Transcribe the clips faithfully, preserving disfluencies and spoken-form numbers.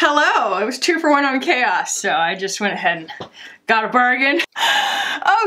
Hello, it was two for one on chaos, so I just went ahead and got a bargain.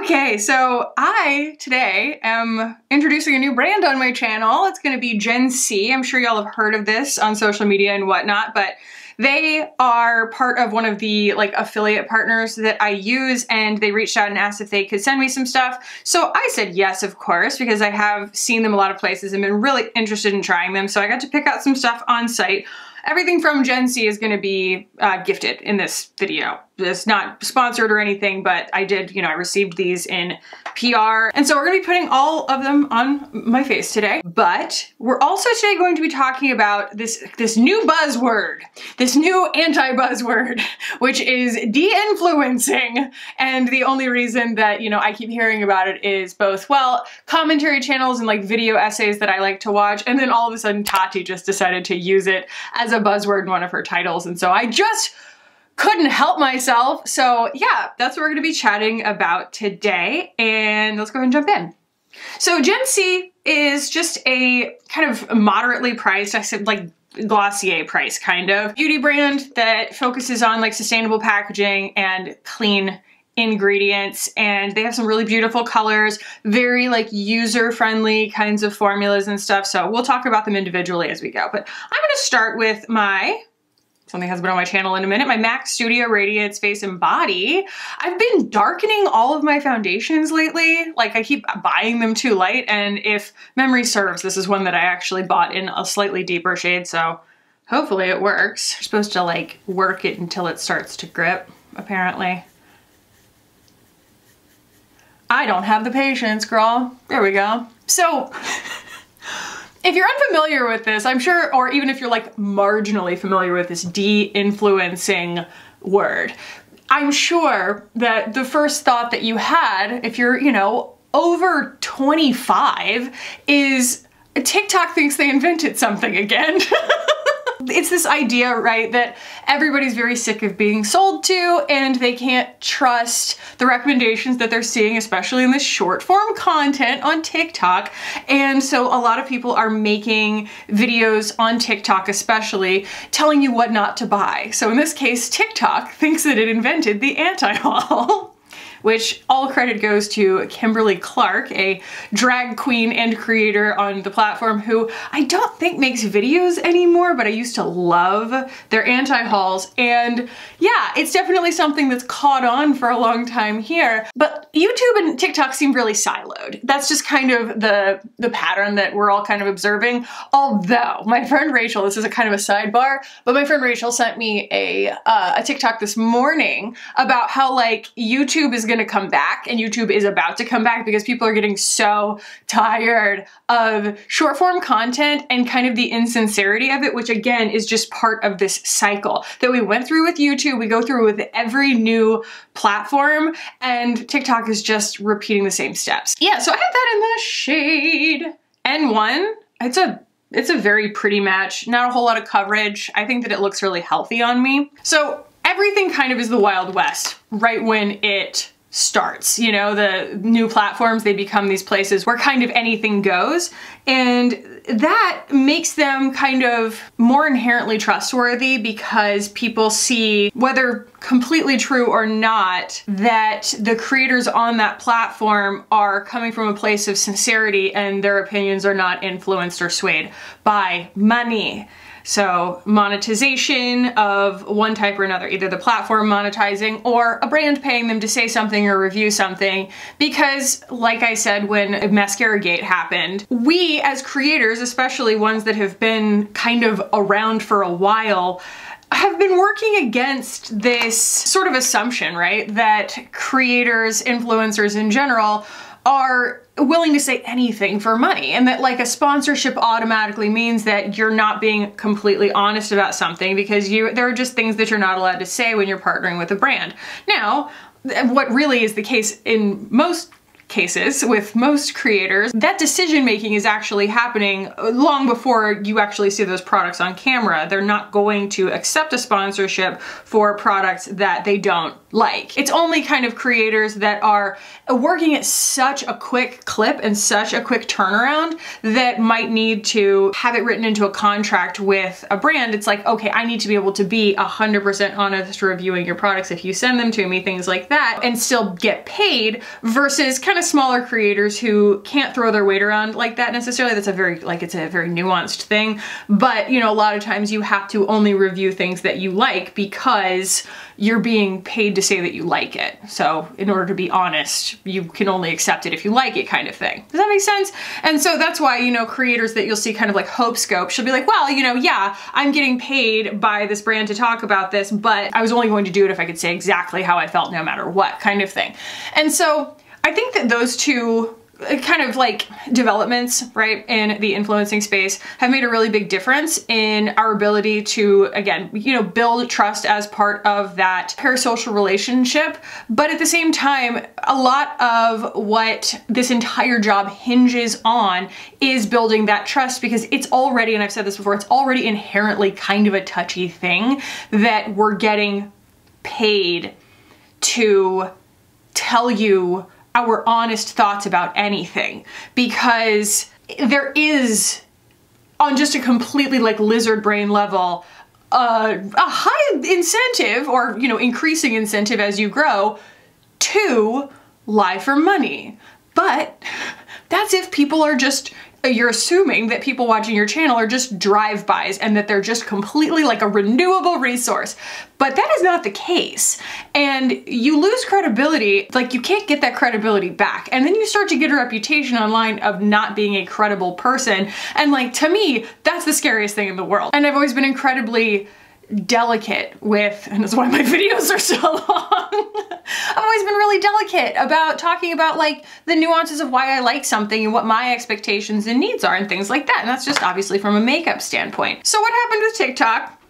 Okay, so I today am introducing a new brand on my channel. It's gonna be Gen See. I'm sure y'all have heard of this on social media and whatnot, but they are part of one of the like affiliate partners that I use, and they reached out and asked if they could send me some stuff. So I said yes, of course, because I have seen them a lot of places and been really interested in trying them. So I got to pick out some stuff on site. Everything from Gen See is going to be uh, gifted in this video. It's not sponsored or anything, but I did, you know, I received these in P R. And so we're going to be putting all of them on my face today. But we're also today going to be talking about this, this new buzzword, this new anti-buzzword, which is de-influencing. And the only reason that, you know, I keep hearing about it is both, well, commentary channels and like video essays that I like to watch. And then all of a sudden, Tati just decided to use it as a buzzword in one of her titles. And so I just couldn't help myself. So yeah, that's what we're gonna be chatting about today. And let's go ahead and jump in. So Gen See is just a kind of moderately priced, I said like Glossier price kind of beauty brand that focuses on like sustainable packaging and clean ingredients, and they have some really beautiful colors, very like user-friendly kinds of formulas and stuff. So we'll talk about them individually as we go. But I'm gonna start with my, something has been on my channel in a minute, my Mac Studio Radiance Face and Body. I've been darkening all of my foundations lately. Like I keep buying them too light, and if memory serves, this is one that I actually bought in a slightly deeper shade, so hopefully it works. You're supposed to like work it until it starts to grip, apparently. I don't have the patience, girl. There we go. So, if you're unfamiliar with this, I'm sure, or even if you're like marginally familiar with this de-influencing word, I'm sure that the first thought that you had, if you're, you know, over twenty-five, is TikTok thinks they invented something again. It's this idea, right, that everybody's very sick of being sold to, and they can't trust the recommendations that they're seeing, especially in this short form content on TikTok. And so a lot of people are making videos on TikTok, especially telling you what not to buy. So in this case, TikTok thinks that it invented the anti-haul. Which all credit goes to Kimberly Clark, a drag queen and creator on the platform who I don't think makes videos anymore, but I used to love their anti-hauls. And yeah, it's definitely something that's caught on for a long time here, but YouTube and TikTok seem really siloed. That's just kind of the, the pattern that we're all kind of observing. Although my friend Rachel, this is a kind of a sidebar, but my friend Rachel sent me a, uh, a TikTok this morning about how like YouTube is gonna come back, and YouTube is about to come back because people are getting so tired of short form content and kind of the insincerity of it, which again is just part of this cycle that we went through with YouTube. We go through with every new platform, and TikTok is just repeating the same steps. Yeah, so I have that in the shade N one. It's a it's a very pretty match, not a whole lot of coverage. I think that it looks really healthy on me. So everything kind of is the Wild West right when it starts. You know, the new platforms, they become these places where kind of anything goes, and that makes them kind of more inherently trustworthy because people see, whether completely true or not, that the creators on that platform are coming from a place of sincerity and their opinions are not influenced or swayed by money. So monetization of one type or another, either the platform monetizing or a brand paying them to say something or review something. Because like I said, when Mascaragate happened, we as creators, especially ones that have been kind of around for a while, have been working against this sort of assumption, right? That creators, influencers in general, are willing to say anything for money, and that like a sponsorship automatically means that you're not being completely honest about something because you there are just things that you're not allowed to say when you're partnering with a brand. Now, what really is the case in most cases with most creators, that decision making is actually happening long before you actually see those products on camera. They're not going to accept a sponsorship for products that they don't like. It's only kind of creators that are working at such a quick clip and such a quick turnaround that might need to have it written into a contract with a brand. It's like, okay, I need to be able to be one hundred percent honest reviewing your products if you send them to me, things like that, and still get paid, versus kind of smaller creators who can't throw their weight around like that necessarily. That's a very, like, it's a very nuanced thing. But, you know, a lot of times you have to only review things that you like because you're being paid to say that you like it. So in order to be honest, you can only accept it if you like it, kind of thing. Does that make sense? And so that's why, you know, creators that you'll see kind of like Hope Scope, she'll be like, well, you know, yeah, I'm getting paid by this brand to talk about this, but I was only going to do it if I could say exactly how I felt no matter what, kind of thing. And so I think that those two kind of like developments, right, in the influencing space have made a really big difference in our ability to, again, you know, build trust as part of that parasocial relationship. But at the same time, a lot of what this entire job hinges on is building that trust, because it's already, and I've said this before, it's already inherently kind of a touchy thing that we're getting paid to tell you our honest thoughts about anything, because there is, on just a completely like lizard brain level, uh, a high incentive, or, you know, increasing incentive as you grow, to lie for money. But that's if people are just, you're assuming that people watching your channel are just drive-bys and that they're just completely like a renewable resource. But that is not the case. And you lose credibility, like you can't get that credibility back. And then you start to get a reputation online of not being a credible person. And like, to me, that's the scariest thing in the world. And I've always been incredibly delicate with, and that's why my videos are so long. I've always been really delicate about talking about like the nuances of why I like something and what my expectations and needs are and things like that. And that's just obviously from a makeup standpoint. So what happened with TikTok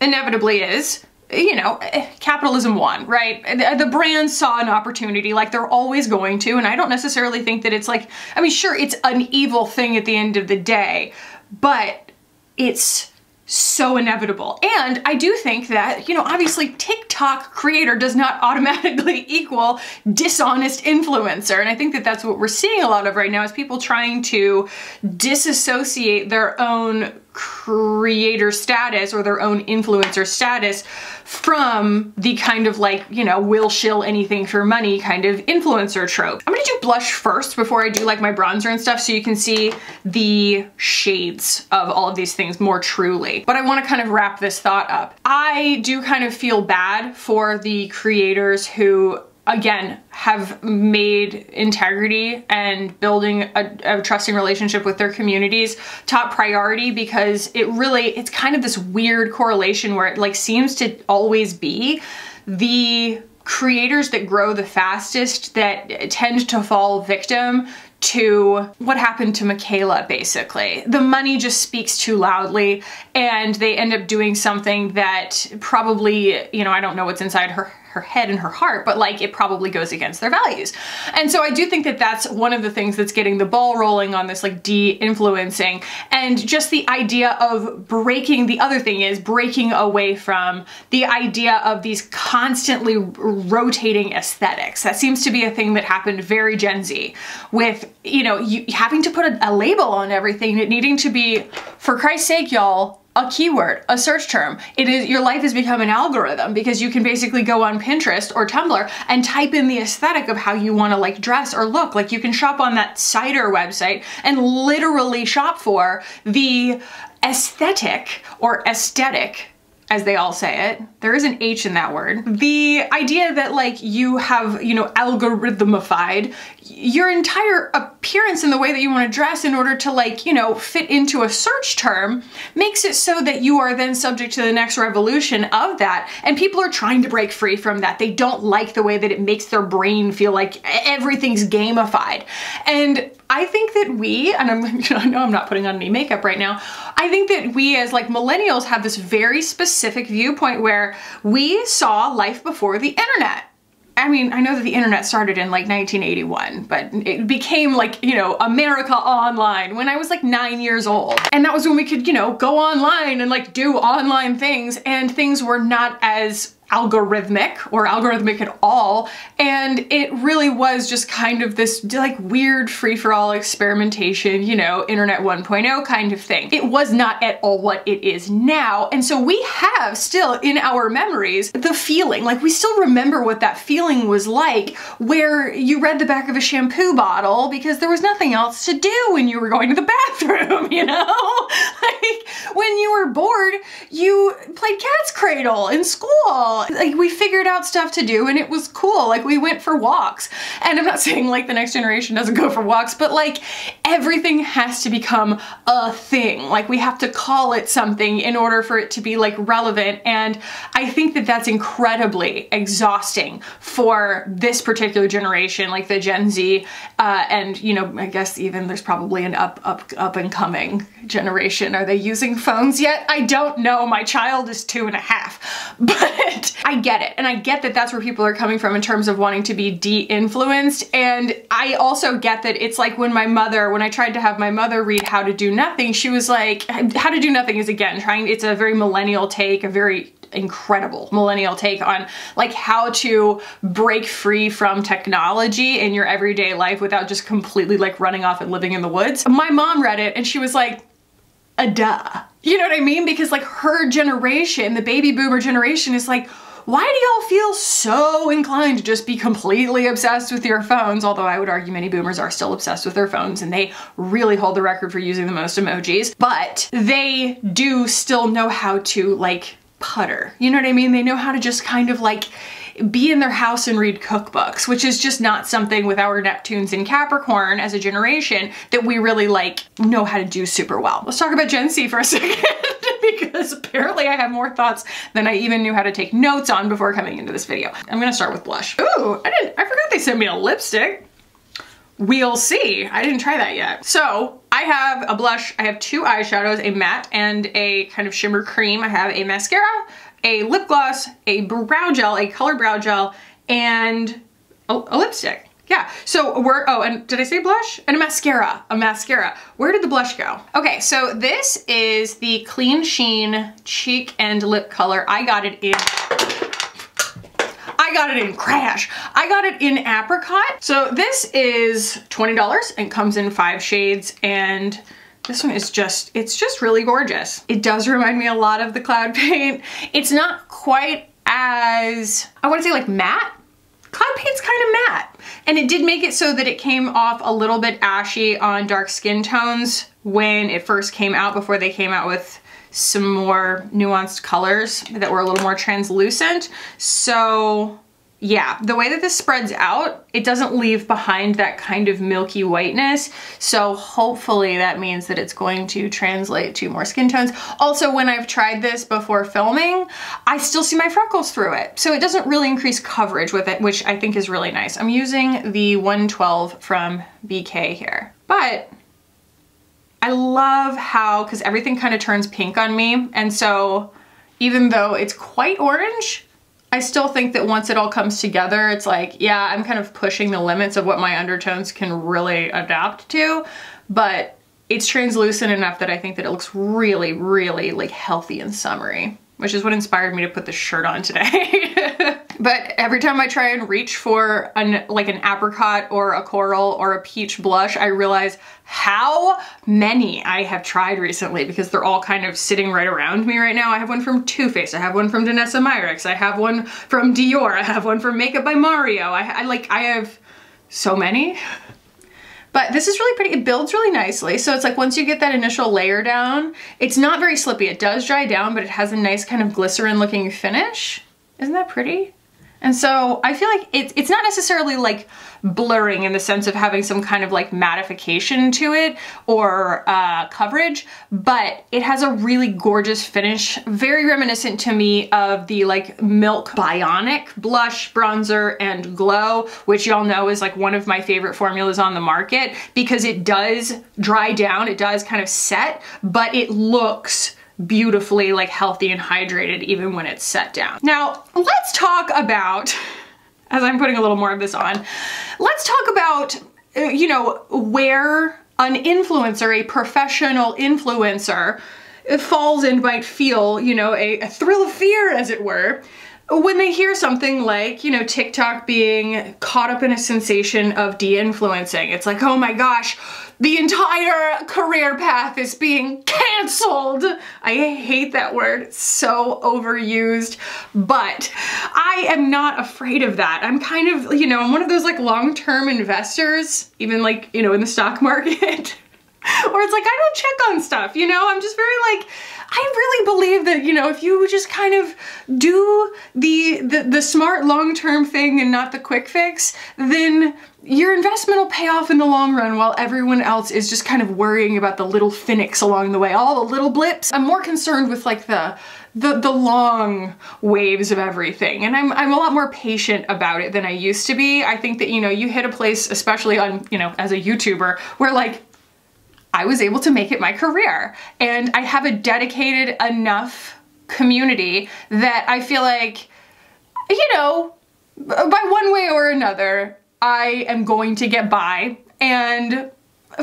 inevitably is, you know, capitalism won, right? The brand saw an opportunity, like they're always going to. And I don't necessarily think that it's like, I mean, sure, it's an evil thing at the end of the day, but it's so inevitable. And I do think that, you know, obviously TikTok creator does not automatically equal dishonest influencer. And I think that that's what we're seeing a lot of right now, is people trying to disassociate their own creator status or their own influencer status from the kind of like, you know, will shill anything for money kind of influencer trope. I'm gonna do blush first before I do like my bronzer and stuff, so you can see the shades of all of these things more truly. But I wanna kind of wrap this thought up. I do kind of feel bad for the creators who, again, have made integrity and building a, a trusting relationship with their communities top priority, because it really, it's kind of this weird correlation where it like seems to always be the creators that grow the fastest that tend to fall victim to what happened to Michaela, basically. The money just speaks too loudly, and they end up doing something that probably, you know, I don't know what's inside her her head and her heart, but like it probably goes against their values. And so I do think that that's one of the things that's getting the ball rolling on this like de-influencing, and just the idea of breaking, the other thing is breaking away from the idea of these constantly rotating aesthetics. That seems to be a thing that happened very Gen Z with, you know, you having to put a, a label on everything, it needing to be, for Christ's sake, y'all, a keyword, a search term. It is, your life has become an algorithm, because you can basically go on Pinterest or Tumblr and type in the aesthetic of how you want to like dress or look. Like you can shop on that Cider website and literally shop for the aesthetic, or aesthetic, as they all say it. There is an H in that word. The idea that like you have, you know, algorithmified your entire appearance and the way that you want to dress in order to like, you know, fit into a search term makes it so that you are then subject to the next revolution of that. And people are trying to break free from that. They don't like the way that it makes their brain feel like everything's gamified. And I think that we, and I'm, you know, I know I'm not putting on any makeup right now, I think that we as like millennials have this very specific viewpoint where we saw life before the internet. I mean, I know that the internet started in like nineteen eighty-one, but it became like, you know, America Online when I was like nine years old. And that was when we could, you know, go online and like do online things, and things were not as algorithmic or algorithmic at all. And it really was just kind of this like weird free-for-all experimentation, you know, internet one point oh kind of thing. It was not at all what it is now. And so we have still in our memories the feeling, like we still remember what that feeling was like, where you read the back of a shampoo bottle because there was nothing else to do when you were going to the bathroom, you know? Like when you were bored, you played cat's cradle in school. Like we figured out stuff to do and it was cool. Like we went for walks. And I'm not saying like the next generation doesn't go for walks, but like everything has to become a thing. Like we have to call it something in order for it to be like relevant. And I think that that's incredibly exhausting for this particular generation, like the Gen Z, uh, and you know, I guess even there's probably an up, up, up and coming generation. Are they using phones yet? I don't know. My child is two and a half, but I get it. And I get that that's where people are coming from in terms of wanting to be de-influenced. And I also get that it's like when my mother, when I tried to have my mother read How to Do Nothing, she was like, How to Do Nothing is again, trying, it's a very millennial take, a very incredible millennial take on like how to break free from technology in your everyday life without just completely like running off and living in the woods. My mom read it and she was like, a duh. You know what I mean? Because like her generation, the baby boomer generation, is like, why do y'all feel so inclined to just be completely obsessed with your phones? Although I would argue many boomers are still obsessed with their phones and they really hold the record for using the most emojis, but they do still know how to like putter. You know what I mean? They know how to just kind of like be in their house and read cookbooks, which is just not something with our Neptunes and Capricorn as a generation that we really like know how to do super well. Let's talk about Gen Z for a second, because apparently I have more thoughts than I even knew how to take notes on before coming into this video. I'm gonna start with blush. Ooh, I didn't, I forgot they sent me a lipstick. We'll see. I didn't try that yet. So I have a blush, I have two eyeshadows, a matte and a kind of shimmer cream. I have a mascara, a lip gloss, a brow gel, a color brow gel, and a, a lipstick. Yeah, so we're, oh, and did I say blush? And a mascara, a mascara. Where did the blush go? Okay, so this is the Clean Sheen Cheek and Lip Color. I got it in, I got it in Crash. I got it in Apricot. So this is twenty dollars and comes in five shades, and this one is just, it's just really gorgeous. It does remind me a lot of the Cloud Paint. It's not quite as, I wanna say like matte. Cloud Paint's kind of matte. And it did make it so that it came off a little bit ashy on dark skin tones when it first came out, before they came out with some more nuanced colors that were a little more translucent. So yeah, the way that this spreads out, it doesn't leave behind that kind of milky whiteness. So hopefully that means that it's going to translate to more skin tones. Also, when I've tried this before filming, I still see my freckles through it. So it doesn't really increase coverage with it, which I think is really nice. I'm using the one twelve from B K here, but I love how, because everything kind of turns pink on me. And so even though it's quite orange, I still think that once it all comes together, it's like, yeah, I'm kind of pushing the limits of what my undertones can really adapt to, but it's translucent enough that I think that it looks really, really like healthy and summery, which is what inspired me to put this shirt on today. But every time I try and reach for an, like an apricot or a coral or a peach blush, I realize how many I have tried recently, because they're all kind of sitting right around me right now. I have one from Too Faced, I have one from Danessa Myricks, I have one from Dior, I have one from Makeup by Mario. I, I like, I have so many. But this is really pretty, it builds really nicely. So it's like once you get that initial layer down, it's not very slippy. It does dry down, but it has a nice kind of glycerin looking finish. Isn't that pretty? And so I feel like it, it's not necessarily like blurring in the sense of having some kind of like mattification to it or uh, coverage, but it has a really gorgeous finish. Very reminiscent to me of the like Milk Bionic blush, bronzer, and glow, which y'all know is like one of my favorite formulas on the market, because it does dry down, it does kind of set, but it looks beautifully like healthy and hydrated even when it's set down. Now let's talk about as I'm putting a little more of this on. Let's talk about, you know, where an influencer, a professional influencer, falls and might feel, you know, a, a thrill of fear, as it were, when they hear something like, you know, TikTok being caught up in a sensation of de-influencing. It's like, oh my gosh, the entire career path is being canceled. I hate that word, it's so overused, but I am not afraid of that. I'm kind of, you know, I'm one of those like long-term investors, even like, you know, in the stock market. Or it's like, I don't check on stuff, you know? I'm just very like, I really believe that, you know, if you just kind of do the the, the smart long-term thing and not the quick fix, then your investment will pay off in the long run, while everyone else is just kind of worrying about the little finics along the way, all the little blips. I'm more concerned with like the the, the long waves of everything, and I'm, I'm a lot more patient about it than I used to be. I think that, you know, you hit a place, especially on, you know, as a YouTuber, where like, I was able to make it my career, and I have a dedicated enough community that I feel like, you know, by one way or another, I am going to get by, and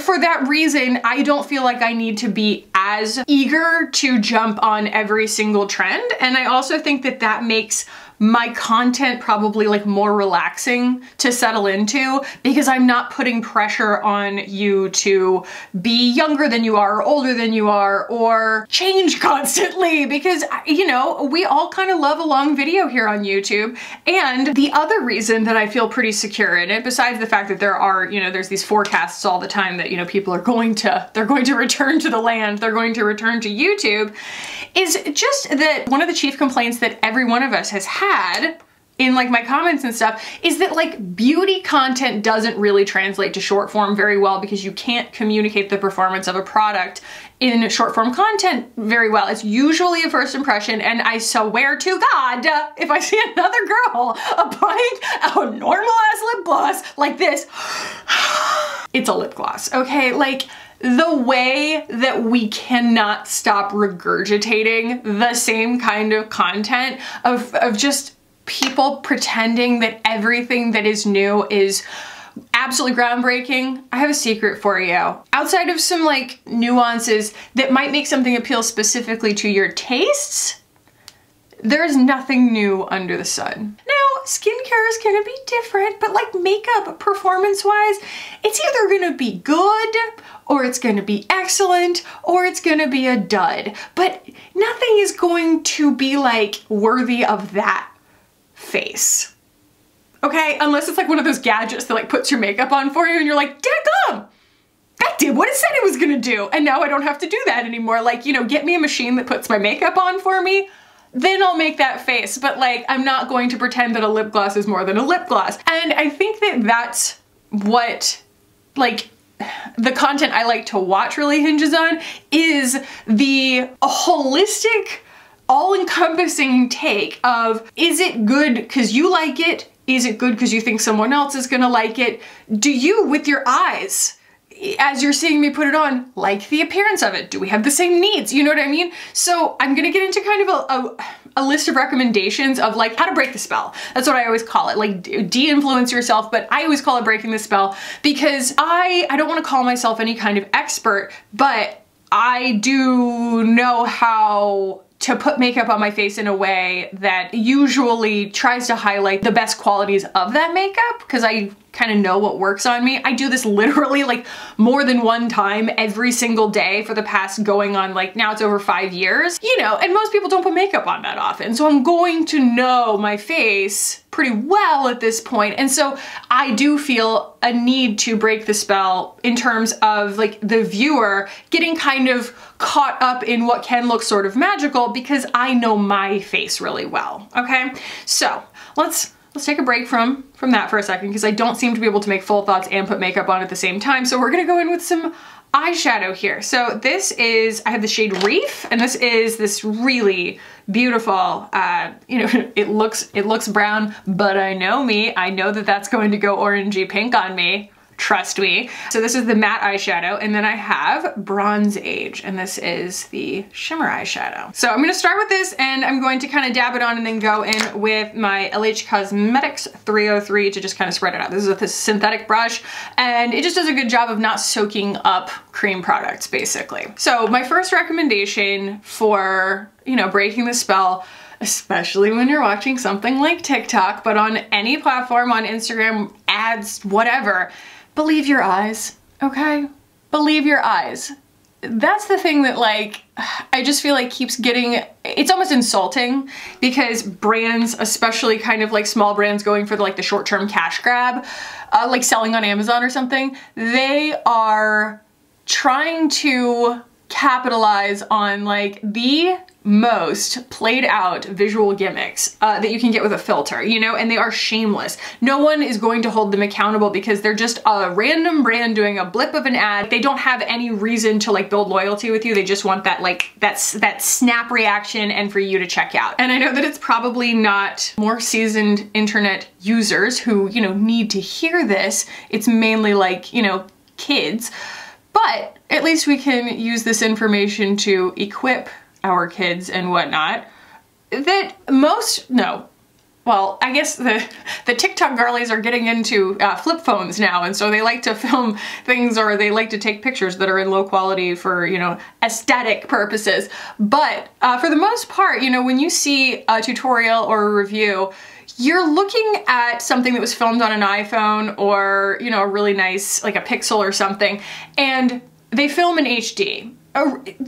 for that reason, I don't feel like I need to be as eager to jump on every single trend, and I also think that that makes my content probably like more relaxing to settle into, because I'm not putting pressure on you to be younger than you are, or older than you are, or change constantly, because, you know, we all kind of love a long video here on YouTube. And the other reason that I feel pretty secure in it, besides the fact that there are, you know, there's these forecasts all the time that, you know, people are going to, they're going to return to the land, they're going to return to YouTube, is just that one of the chief complaints that every one of us has had in like my comments and stuff is that like beauty content doesn't really translate to short form very well, because you can't communicate the performance of a product in short form content very well. It's usually a first impression, and I swear to God, if I see another girl applying a normal ass lip gloss like this, it's a lip gloss, okay? Like, the way that we cannot stop regurgitating the same kind of content of, of just people pretending that everything that is new is absolutely groundbreaking. I have a secret for you. Outside of some like nuances that might make something appeal specifically to your tastes, there is nothing new under the sun. Now, skincare is gonna be different, but like makeup, performance-wise, it's either gonna be good, or it's gonna be excellent, or it's gonna be a dud. But nothing is going to be like worthy of that face. Okay, unless it's like one of those gadgets that like puts your makeup on for you and you're like, dadgum! That did what it said it was gonna do, and now I don't have to do that anymore. Like, you know, get me a machine that puts my makeup on for me, then I'll make that face. But like, I'm not going to pretend that a lip gloss is more than a lip gloss. And I think that that's what like the content I like to watch really hinges on, is the holistic, all-encompassing take of, is it good because you like it? Is it good because you think someone else is gonna like it? Do you, with your eyes, as you're seeing me put it on, like the appearance of it? Do we have the same needs? You know what I mean? So I'm gonna get into kind of a, a, a list of recommendations of like how to break the spell. That's what I always call it, like de-influence yourself, but I always call it breaking the spell, because I, I don't wanna call myself any kind of expert, but I do know how to put makeup on my face in a way that usually tries to highlight the best qualities of that makeup, because I kind of know what works on me. I do this literally like more than one time every single day for the past going on, like now it's over five years, you know, and most people don't put makeup on that often. So I'm going to know my face pretty well at this point. And so I do feel a need to break the spell in terms of like the viewer getting kind of caught up in what can look sort of magical, because I know my face really well, okay? So let's Let's take a break from, from that for a second, because I don't seem to be able to make full thoughts and put makeup on at the same time. So we're gonna go in with some eyeshadow here. So this is, I have the shade Reef, and this is this really beautiful, uh, you know, it looks, it looks brown, but I know me, I know that that's going to go orangey pink on me. Trust me. So this is the matte eyeshadow, and then I have Bronze Age, and this is the shimmer eyeshadow. So I'm gonna start with this, and I'm going to kind of dab it on and then go in with my L H Cosmetics three oh three to just kind of spread it out. This is with a synthetic brush, and it just does a good job of not soaking up cream products, basically. So my first recommendation for, you know, breaking the spell, especially when you're watching something like TikTok, but on any platform, on Instagram, ads, whatever, believe your eyes, okay? Believe your eyes. That's the thing that, like, I just feel like keeps getting, it's almost insulting, because brands, especially kind of like small brands going for the, like the short-term cash grab, uh, like selling on Amazon or something, they are trying to capitalize on like the most played out visual gimmicks uh, that you can get with a filter, you know, and they are shameless. No one is going to hold them accountable because they're just a random brand doing a blip of an ad. They don't have any reason to like build loyalty with you. They just want that like, that's that snap reaction and for you to check out. And I know that it's probably not more seasoned internet users who, you know, need to hear this. It's mainly like, you know, kids, but at least we can use this information to equip our kids and whatnot, that most, no, well, I guess the, the TikTok girlies are getting into uh, flip phones now, and so they like to film things, or they like to take pictures that are in low quality for, you know, aesthetic purposes. But uh, for the most part, you know, when you see a tutorial or a review, you're looking at something that was filmed on an iPhone or, you know, a really nice, like a Pixel or something, and they film in H D.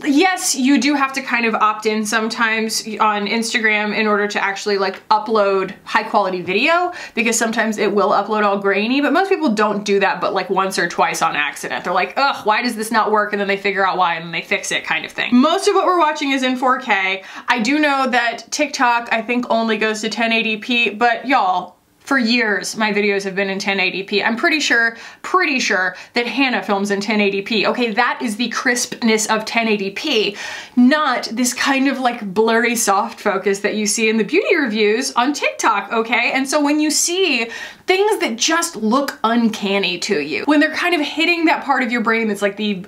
Yes, you do have to kind of opt in sometimes on Instagram in order to actually like upload high quality video, because sometimes it will upload all grainy, but most people don't do that but like once or twice on accident. They're like, ugh, why does this not work? And then they figure out why and then they fix it, kind of thing. Most of what we're watching is in four K. I do know that TikTok, I think, only goes to ten eighty p, but y'all, for years, my videos have been in ten eighty p. I'm pretty sure, pretty sure that Hannah films in ten eighty p. Okay, that is the crispness of ten eighty p, not this kind of like blurry soft focus that you see in the beauty reviews on TikTok, okay? And so when you see things that just look uncanny to you, when they're kind of hitting that part of your brain that's like the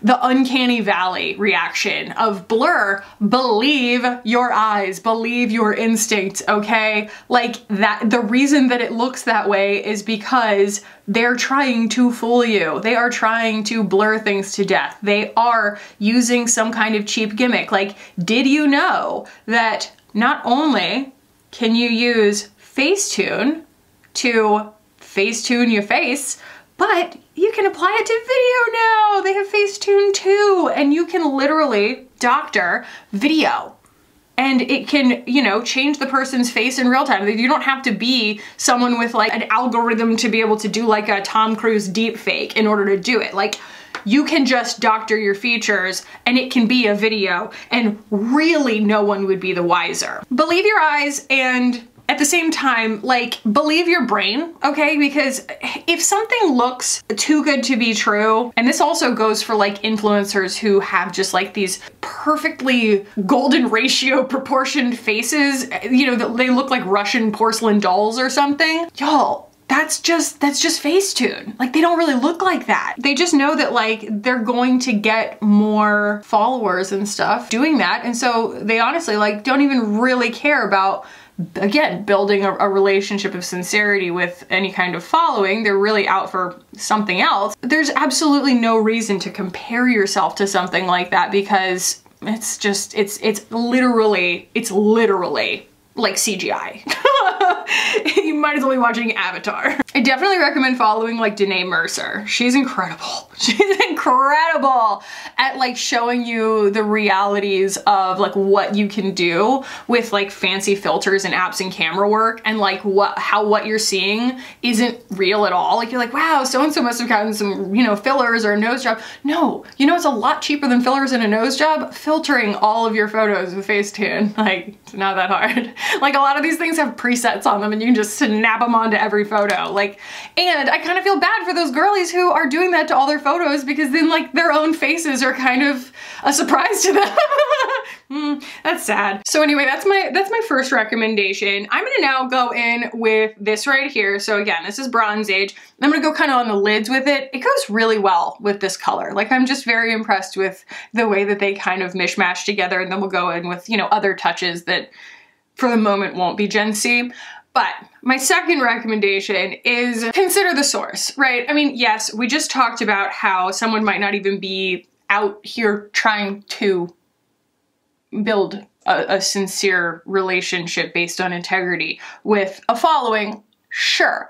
the uncanny valley reaction of blur, believe your eyes, believe your instincts, okay? Like that, the reason that it looks that way is because they're trying to fool you. They are trying to blur things to death. They are using some kind of cheap gimmick. Like, did you know that not only can you use Facetune to Facetune your face, but you can apply it to video now. They have Facetune too, and you can literally doctor video, and it can, you know, change the person's face in real time. You don't have to be someone with like an algorithm to be able to do like a Tom Cruise deep fake in order to do it. Like, you can just doctor your features and it can be a video, and really no one would be the wiser. Believe your eyes, and at the same time, like, believe your brain, okay? Because if something looks too good to be true, and this also goes for like influencers who have just like these perfectly golden ratio proportioned faces, you know, they look like Russian porcelain dolls or something, y'all, That's just, that's just Facetune. Like, they don't really look like that. They just know that like they're going to get more followers and stuff doing that. And so they honestly like don't even really care about, again, building a, a relationship of sincerity with any kind of following. They're really out for something else. There's absolutely no reason to compare yourself to something like that, because it's just, it's, it's literally, it's literally like C G I. You might as well be watching Avatar. I definitely recommend following like Danae Mercer. She's incredible. She's incredible at like showing you the realities of like what you can do with like fancy filters and apps and camera work, and like what, how what you're seeing isn't real at all. Like, you're like, wow, so-and-so must have gotten some, you know, fillers or a nose job. No, you know, it's a lot cheaper than fillers and a nose job. Filtering all of your photos with Facetune. Like, it's not that hard. Like, a lot of these things have presets on them and you can just snap them onto every photo. Like, and I kind of feel bad for those girlies who are doing that to all their photos, because then like their own faces are kind of a surprise to them. Mm, that's sad. So anyway, that's my that's my first recommendation. I'm gonna now go in with this right here. So again, this is Bronze Age. I'm gonna go kind of on the lids with it. It goes really well with this color. Like, I'm just very impressed with the way that they kind of mishmash together, and then we'll go in with, you know, other touches that for the moment won't be Gen See. But my second recommendation is consider the source, right? I mean, yes, we just talked about how someone might not even be out here trying to build a, a sincere relationship based on integrity with a following, sure.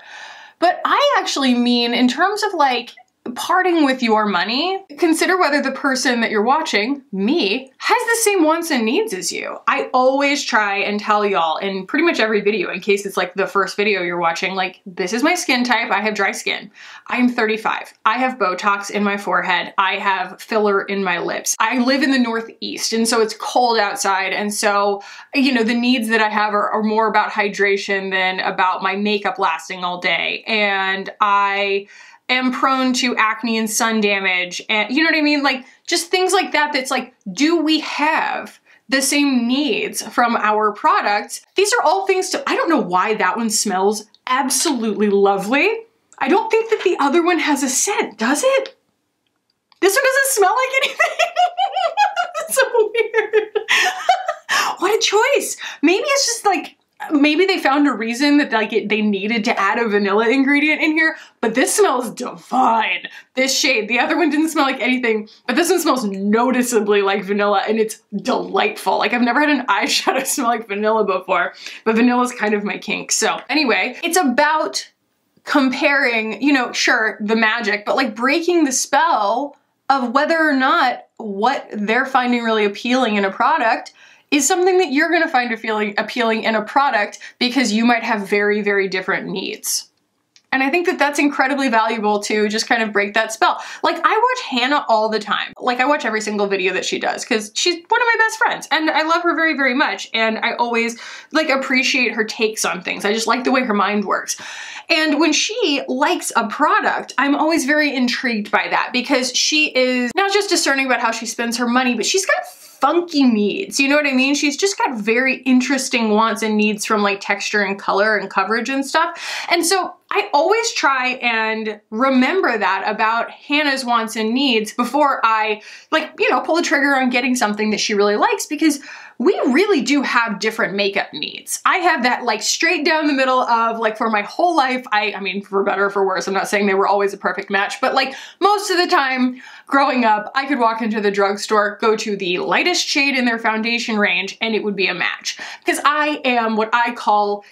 But I actually mean in terms of like parting with your money, consider whether the person that you're watching, me, has the same wants and needs as you. I always try and tell y'all in pretty much every video, in case it's like the first video you're watching, like, this is my skin type. I have dry skin. I'm thirty-five. I have Botox in my forehead. I have filler in my lips. I live in the Northeast, and so it's cold outside, and so, you know, the needs that I have are, are more about hydration than about my makeup lasting all day. And I am prone to acne and sun damage, and you know what I mean? Like, just things like that. That's like, do we have the same needs from our products? These are all things to, I don't know why that one smells absolutely lovely. I don't think that the other one has a scent, does it? This one doesn't smell like anything. That's so weird. What a choice. Maybe it's just like, maybe they found a reason that like it, they needed to add a vanilla ingredient in here, but this smells divine. This shade, the other one didn't smell like anything, but this one smells noticeably like vanilla, and it's delightful. Like, I've never had an eyeshadow smell like vanilla before, but vanilla is kind of my kink. So anyway, it's about comparing, you know, sure, the magic, but like breaking the spell of whether or not what they're finding really appealing in a product is something that you're gonna find a feeling appealing in a product, because you might have very, very different needs. And I think that that's incredibly valuable to just kind of break that spell. Like, I watch Hannah all the time. Like, I watch every single video that she does, because she's one of my best friends, and I love her very, very much. And I always like appreciate her takes on things. I just like the way her mind works. And when she likes a product, I'm always very intrigued by that, because she is not just discerning about how she spends her money, but she's got funky needs, you know what I mean? She's just got very interesting wants and needs from like texture and color and coverage and stuff. And so I always try and remember that about Hannah's wants and needs before I like, you know, pull the trigger on getting something that she really likes, because we really do have different makeup needs. I have that like straight down the middle of like for my whole life, I, I mean, for better or for worse, I'm not saying they were always a perfect match, but like most of the time growing up, I could walk into the drugstore, go to the lightest shade in their foundation range, and it would be a match. Because I am what I call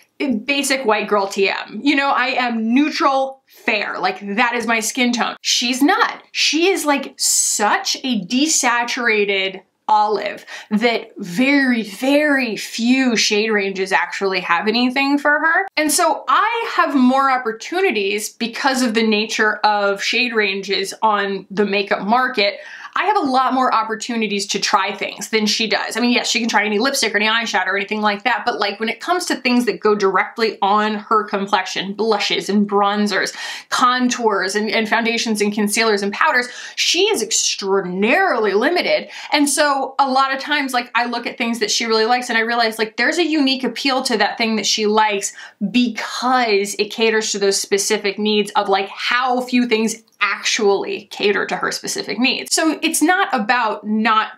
basic white girl T M. You know, I am neutral fair. Like, that is my skin tone. She's not. She is like such a desaturated olive that very, very few shade ranges actually have anything for her. And so I have more opportunities because of the nature of shade ranges on the makeup market. I have a lot more opportunities to try things than she does. I mean, yes, she can try any lipstick or any eyeshadow or anything like that, but like when it comes to things that go directly on her complexion, blushes and bronzers, contours and, and foundations and concealers and powders, she is extraordinarily limited. And so a lot of times, like, I look at things that she really likes and I realize like there's a unique appeal to that thing that she likes because it caters to those specific needs of like how few things actually cater to her specific needs. So it's not about not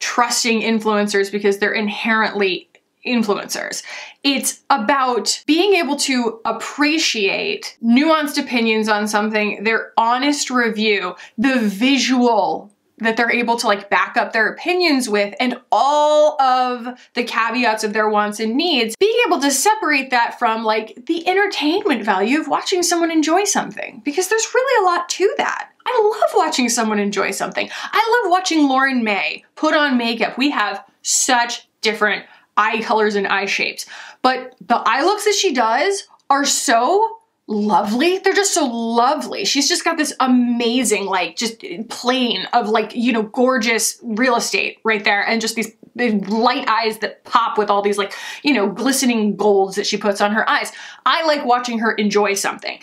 trusting influencers because they're inherently influencers. It's about being able to appreciate nuanced opinions on something, their honest review, the visual that they're able to like back up their opinions with, and all of the caveats of their wants and needs, being able to separate that from like the entertainment value of watching someone enjoy something, because there's really a lot to that. I love watching someone enjoy something. I love watching Lauren May put on makeup. We have such different eye colors and eye shapes, but the eye looks that she does are so lovely. They're just so lovely. She's just got this amazing, like, just plane of like, you know, gorgeous real estate right there. And just these light eyes that pop with all these like, you know, glistening golds that she puts on her eyes. I like watching her enjoy something.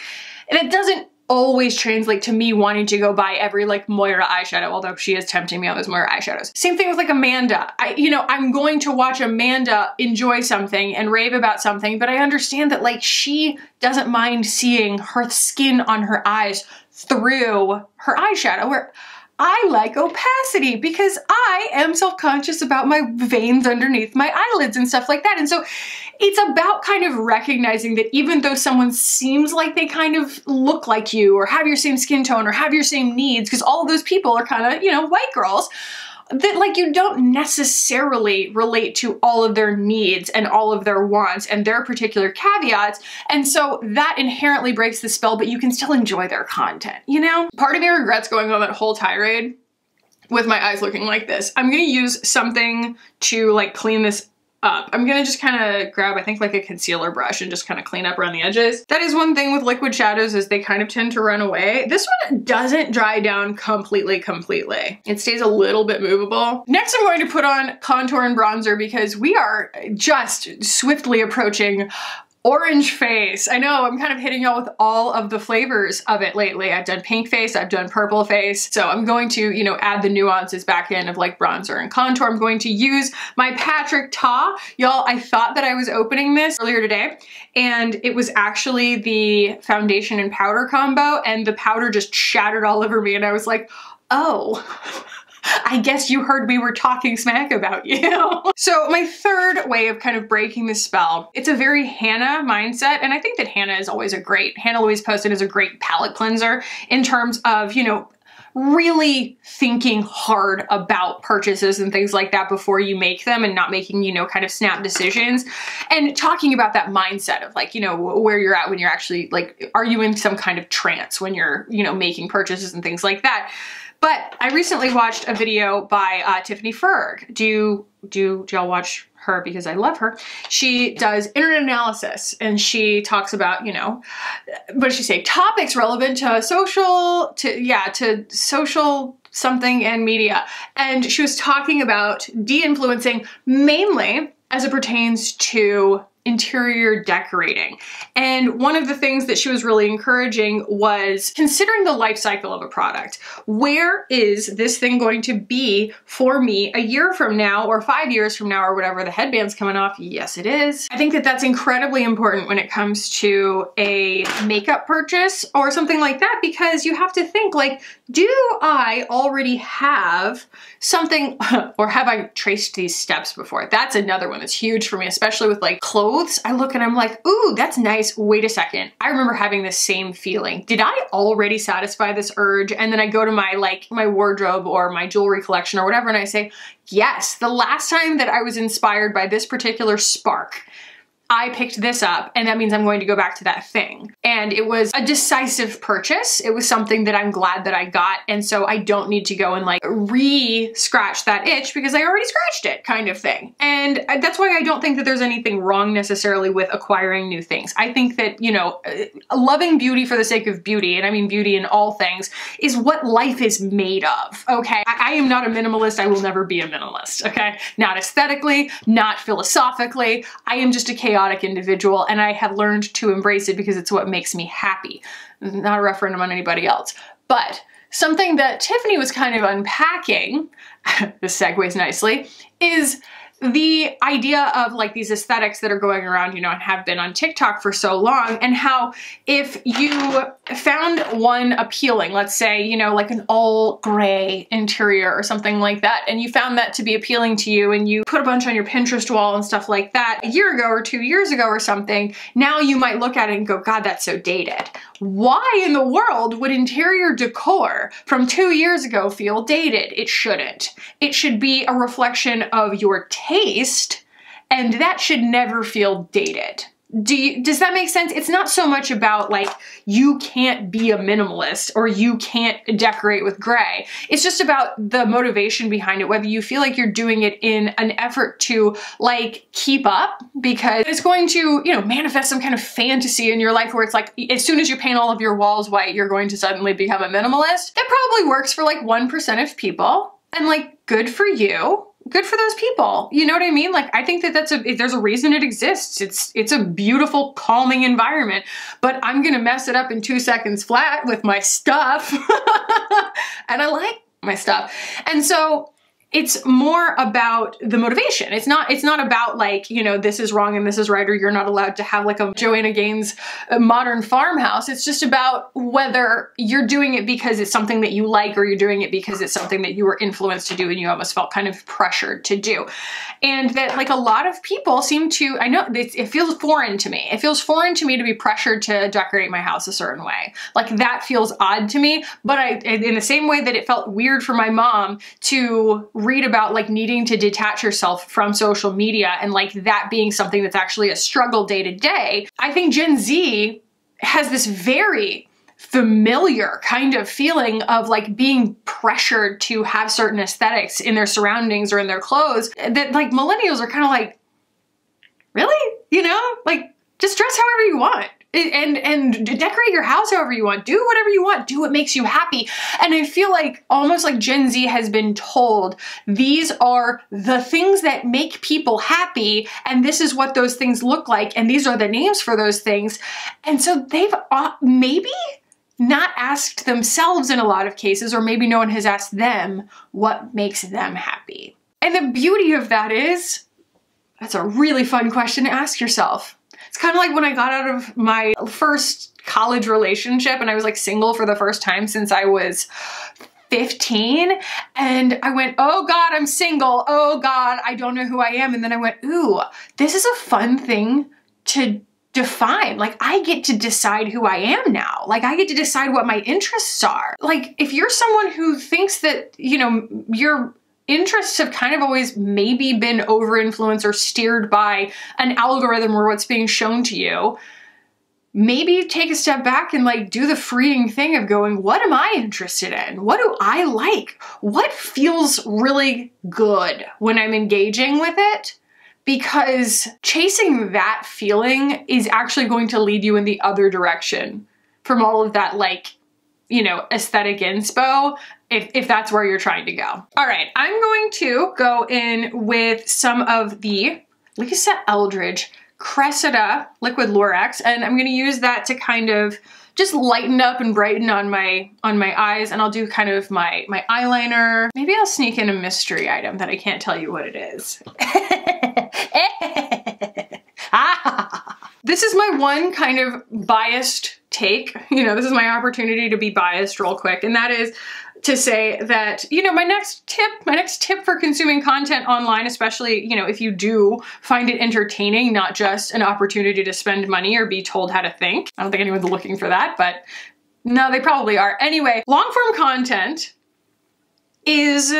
And it doesn't always translate to me wanting to go buy every like Moira eyeshadow, although she is tempting me on those Moira eyeshadows. Same thing with like Amanda. I, you know, I'm going to watch Amanda enjoy something and rave about something, but I understand that like she doesn't mind seeing her skin on her eyes through her eyeshadow, where I like opacity because I am self-conscious about my veins underneath my eyelids and stuff like that. And so it's about kind of recognizing that even though someone seems like they kind of look like you or have your same skin tone or have your same needs, because all of those people are kind of, you know, white girls, that like you don't necessarily relate to all of their needs and all of their wants and their particular caveats. And so that inherently breaks the spell, but you can still enjoy their content, you know? Part of me regrets going on that whole tirade with my eyes looking like this. I'm gonna use something to like clean this up. I'm gonna just kind of grab, I think, like a concealer brush and just kind of clean up around the edges. That is one thing with liquid shadows, is they kind of tend to run away. This one doesn't dry down completely, completely. It stays a little bit movable. Next, I'm going to put on contour and bronzer because we are just swiftly approaching orange face. I know, I'm kind of hitting y'all with all of the flavors of it lately. I've done pink face, I've done purple face. So I'm going to, you know, add the nuances back in of like bronzer and contour. I'm going to use my Patrick Ta. Y'all, I thought that I was opening this earlier today, and it was actually the foundation and powder combo, and the powder just shattered all over me, and I was like, oh. I guess you heard we were talking smack about you. So my third way of kind of breaking the spell, it's a very Hannah mindset. And I think that Hannah is always a great, Hannah Louise Poston is a great palette cleanser in terms of, you know, really thinking hard about purchases and things like that before you make them, and not making, you know, kind of snap decisions, and talking about that mindset of like, you know, where you're at when you're actually like, are you in some kind of trance when you're, you know, making purchases and things like that. But I recently watched a video by uh, Tiffany Ferg. Do you, do, do y'all watch her? Because I love her. She does internet analysis, and she talks about, you know, what does she say? Topics relevant to social, to, yeah, to social something and media. And she was talking about de-influencing mainly as it pertains to interior decorating. And one of the things that she was really encouraging was considering the life cycle of a product. Where is this thing going to be for me a year from now, or five years from now, or whatever? The headband's coming off. Yes, it is. I think that that's incredibly important when it comes to a makeup purchase or something like that, because you have to think like, do I already have something, or have I traced these steps before? That's another one that's huge for me, especially with like clothes. I look and I'm like, ooh, that's nice. Wait a second. I remember having the same feeling. Did I already satisfy this urge? And then I go to my like my wardrobe or my jewelry collection or whatever, and I say, yes, the last time that I was inspired by this particular spark, I picked this up, and that means I'm going to go back to that thing. And it was a decisive purchase. It was something that I'm glad that I got, and so I don't need to go and like re-scratch that itch because I already scratched it, kind of thing. And that's why I don't think that there's anything wrong necessarily with acquiring new things. I think that, you know, loving beauty for the sake of beauty, and I mean beauty in all things, is what life is made of, okay? I, I am not a minimalist. I will never be a minimalist, okay? Not aesthetically, not philosophically. I am just a chaos chaotic individual, and I have learned to embrace it because it's what makes me happy. Not a referendum on anybody else. But something that Tiffany was kind of unpacking, this segues nicely, is the idea of like these aesthetics that are going around, you know, and have been on TikTok for so long, and how if you found one appealing, let's say, you know, like an all gray interior or something like that, and you found that to be appealing to you, and you put a bunch on your Pinterest wall and stuff like that a year ago or two years ago or something, now you might look at it and go, God, that's so dated. Why in the world would interior decor from two years ago feel dated? It shouldn't. It should be a reflection of your taste, and that should never feel dated. Do you, does that make sense? It's not so much about like, you can't be a minimalist or you can't decorate with gray. It's just about the motivation behind it, whether you feel like you're doing it in an effort to like keep up, because it's going to, you know, manifest some kind of fantasy in your life where it's like, as soon as you paint all of your walls white, you're going to suddenly become a minimalist. That probably works for like one percent of people, and like, good for you. good for those people. You know what I mean? Like, I think that that's a, there's a reason it exists. It's, it's a beautiful, calming environment, but I'm going to mess it up in two seconds flat with my stuff. And I like my stuff. And so it's more about the motivation. It's not, it's not about like, you know, this is wrong and this is right, or you're not allowed to have like a Joanna Gaines modern farmhouse. It's just about whether you're doing it because it's something that you like, or you're doing it because it's something that you were influenced to do and you almost felt kind of pressured to do. And that like a lot of people seem to, I know it, it feels foreign to me. It feels foreign to me to be pressured to decorate my house a certain way. Like that feels odd to me, but I, in the same way that it felt weird for my mom to read about like needing to detach yourself from social media and like that being something that's actually a struggle day to day. I think Gen Z has this very familiar kind of feeling of like being pressured to have certain aesthetics in their surroundings or in their clothes that like millennials are kind of like, really? You know, like just dress however you want. And, and decorate your house however you want. Do whatever you want. Do what makes you happy. And I feel like almost like Gen Z has been told these are the things that make people happy, and this is what those things look like, and these are the names for those things. And so they've uh, maybe not asked themselves in a lot of cases, or maybe no one has asked them what makes them happy. And the beauty of that is, that's a really fun question to ask yourself. It's kind of like when I got out of my first college relationship and I was like single for the first time since I was fifteen, and I went, oh God, I'm single. Oh God, I don't know who I am. And then I went, ooh, this is a fun thing to define. Like I get to decide who I am now. Like I get to decide what my interests are. Like if you're someone who thinks that, you know, you're interests have kind of always maybe been over-influenced or steered by an algorithm or what's being shown to you, maybe take a step back and like do the freeing thing of going, what am I interested in? What do I like? What feels really good when I'm engaging with it? Because chasing that feeling is actually going to lead you in the other direction from all of that like, you know, aesthetic inspo, if, if that's where you're trying to go. All right, I'm going to go in with some of the Lisa Eldridge Cressida Liquid Lorax, and I'm gonna use that to kind of just lighten up and brighten on my on my eyes, and I'll do kind of my, my eyeliner. Maybe I'll sneak in a mystery item that I can't tell you what it is. This is my one kind of biased take, you know, this is my opportunity to be biased real quick. And that is to say that, you know, my next tip, my next tip for consuming content online, especially, you know, if you do find it entertaining, not just an opportunity to spend money or be told how to think. I don't think anyone's looking for that, but no, they probably are. Anyway, long form content is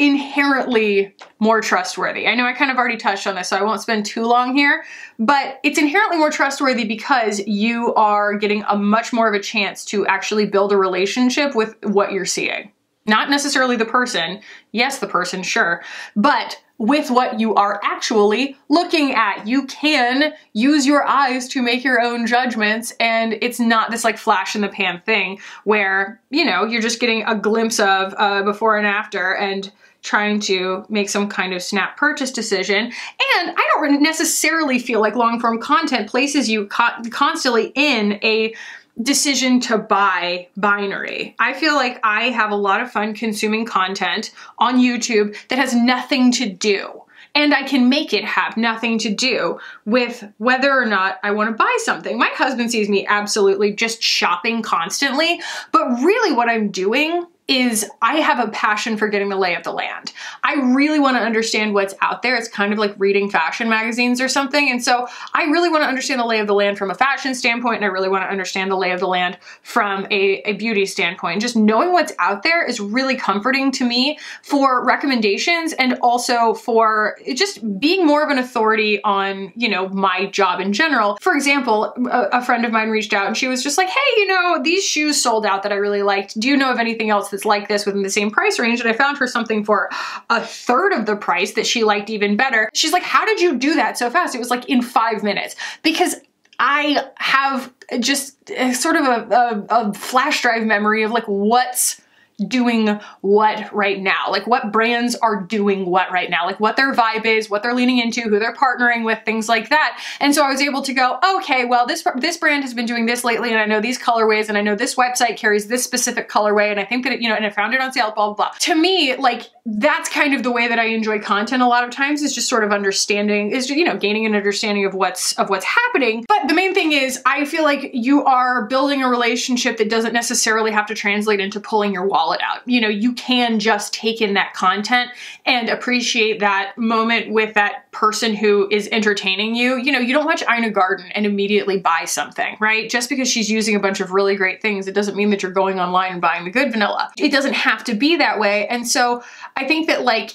inherently more trustworthy. I know I kind of already touched on this, so I won't spend too long here, but it's inherently more trustworthy because you are getting a much more of a chance to actually build a relationship with what you're seeing. Not necessarily the person, yes, the person, sure, but with what you are actually looking at. You can use your eyes to make your own judgments, and it's not this like flash in the pan thing where, you know, you're just getting a glimpse of uh, before and after and trying to make some kind of snap purchase decision. And I don't necessarily feel like long-form content places you co constantly in a decision to buy binary. I feel like I have a lot of fun consuming content on YouTube that has nothing to do, and I can make it have nothing to do with whether or not I want to buy something. My husband sees me absolutely just shopping constantly, but really what I'm doing is I have a passion for getting the lay of the land. I really want to understand what's out there. It's kind of like reading fashion magazines or something. And so I really want to understand the lay of the land from a fashion standpoint, and I really want to understand the lay of the land from a, a beauty standpoint. Just knowing what's out there is really comforting to me for recommendations, and also for just being more of an authority on, you know, my job in general. For example, a, a friend of mine reached out and she was just like, hey, you know, these shoes sold out that I really liked. Do you know of anything else that's like this within the same price range? And I found her something for a third of the price that she liked even better. She's like, how did you do that so fast? It was like in five minutes. Because I have just a, sort of a, a, a flash drive memory of like what's doing what right now, like what brands are doing what right now, like what their vibe is, what they're leaning into, who they're partnering with, things like that. And so I was able to go, okay, well, this this brand has been doing this lately, and I know these colorways, and I know this website carries this specific colorway, and I think that it, you know, and I found it on sale, blah, blah, blah. To me, like, that's kind of the way that I enjoy content a lot of times, is just sort of understanding, is, you know, gaining an understanding of what's of what's happening. But the main thing is, I feel like you are building a relationship that doesn't necessarily have to translate into pulling your wallet out. You know, you can just take in that content and appreciate that moment with that person who is entertaining you. You know, you don't watch Ina Garden and immediately buy something, right? Just because she's using a bunch of really great things, it doesn't mean that you're going online and buying the good vanilla. It doesn't have to be that way. And so I think that, like,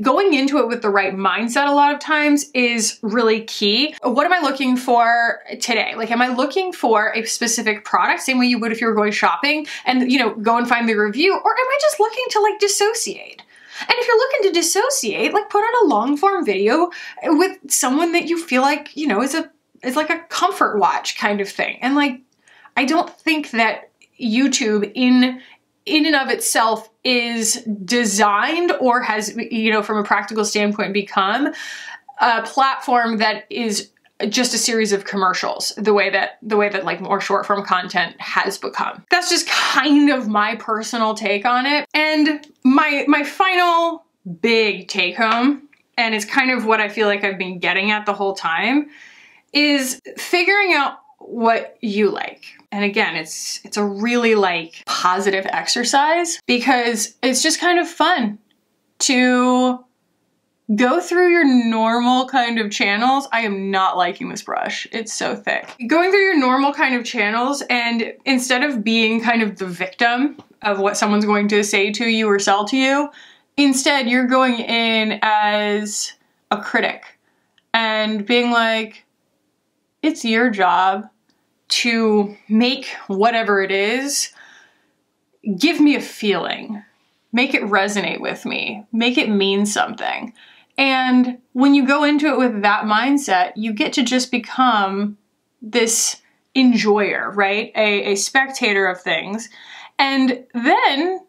going into it with the right mindset a lot of times is really key. What am I looking for today? Like, am I looking for a specific product, same way you would if you were going shopping and, you know, go and find the review, or am I just looking to, like, dissociate? And if you're looking to dissociate, like, put on a long form video with someone that you feel like, you know, is a, is like a comfort watch kind of thing. And, like, I don't think that YouTube in in and of itself is designed, or has, you know, from a practical standpoint, become a platform that is just a series of commercials, the way that, the way that like more short form content has become. That's just kind of my personal take on it. And my, my final big take home, and it's kind of what I feel like I've been getting at the whole time, is figuring out what you like. And again, it's it's a really, like, positive exercise, because it's just kind of fun to go through your normal kind of channels. I am not liking this brush. It's so thick. Going through your normal kind of channels, and instead of being kind of the victim of what someone's going to say to you or sell to you, instead you're going in as a critic and being like, it's your job to make whatever it is, give me a feeling, make it resonate with me, make it mean something. And when you go into it with that mindset, you get to just become this enjoyer, right? A, a spectator of things. And then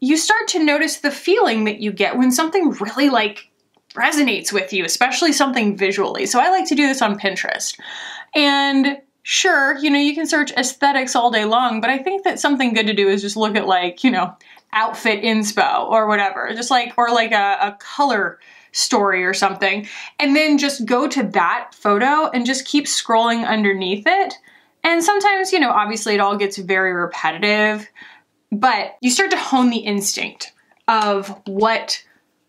you start to notice the feeling that you get when something really, like, resonates with you, especially something visually. So I like to do this on Pinterest. And sure, you know, you can search aesthetics all day long, but I think that something good to do is just look at, like, you know, outfit inspo or whatever, just like, or like a, a color story or something. And then just go to that photo and just keep scrolling underneath it. And sometimes, you know, obviously it all gets very repetitive, but you start to hone the instinct of what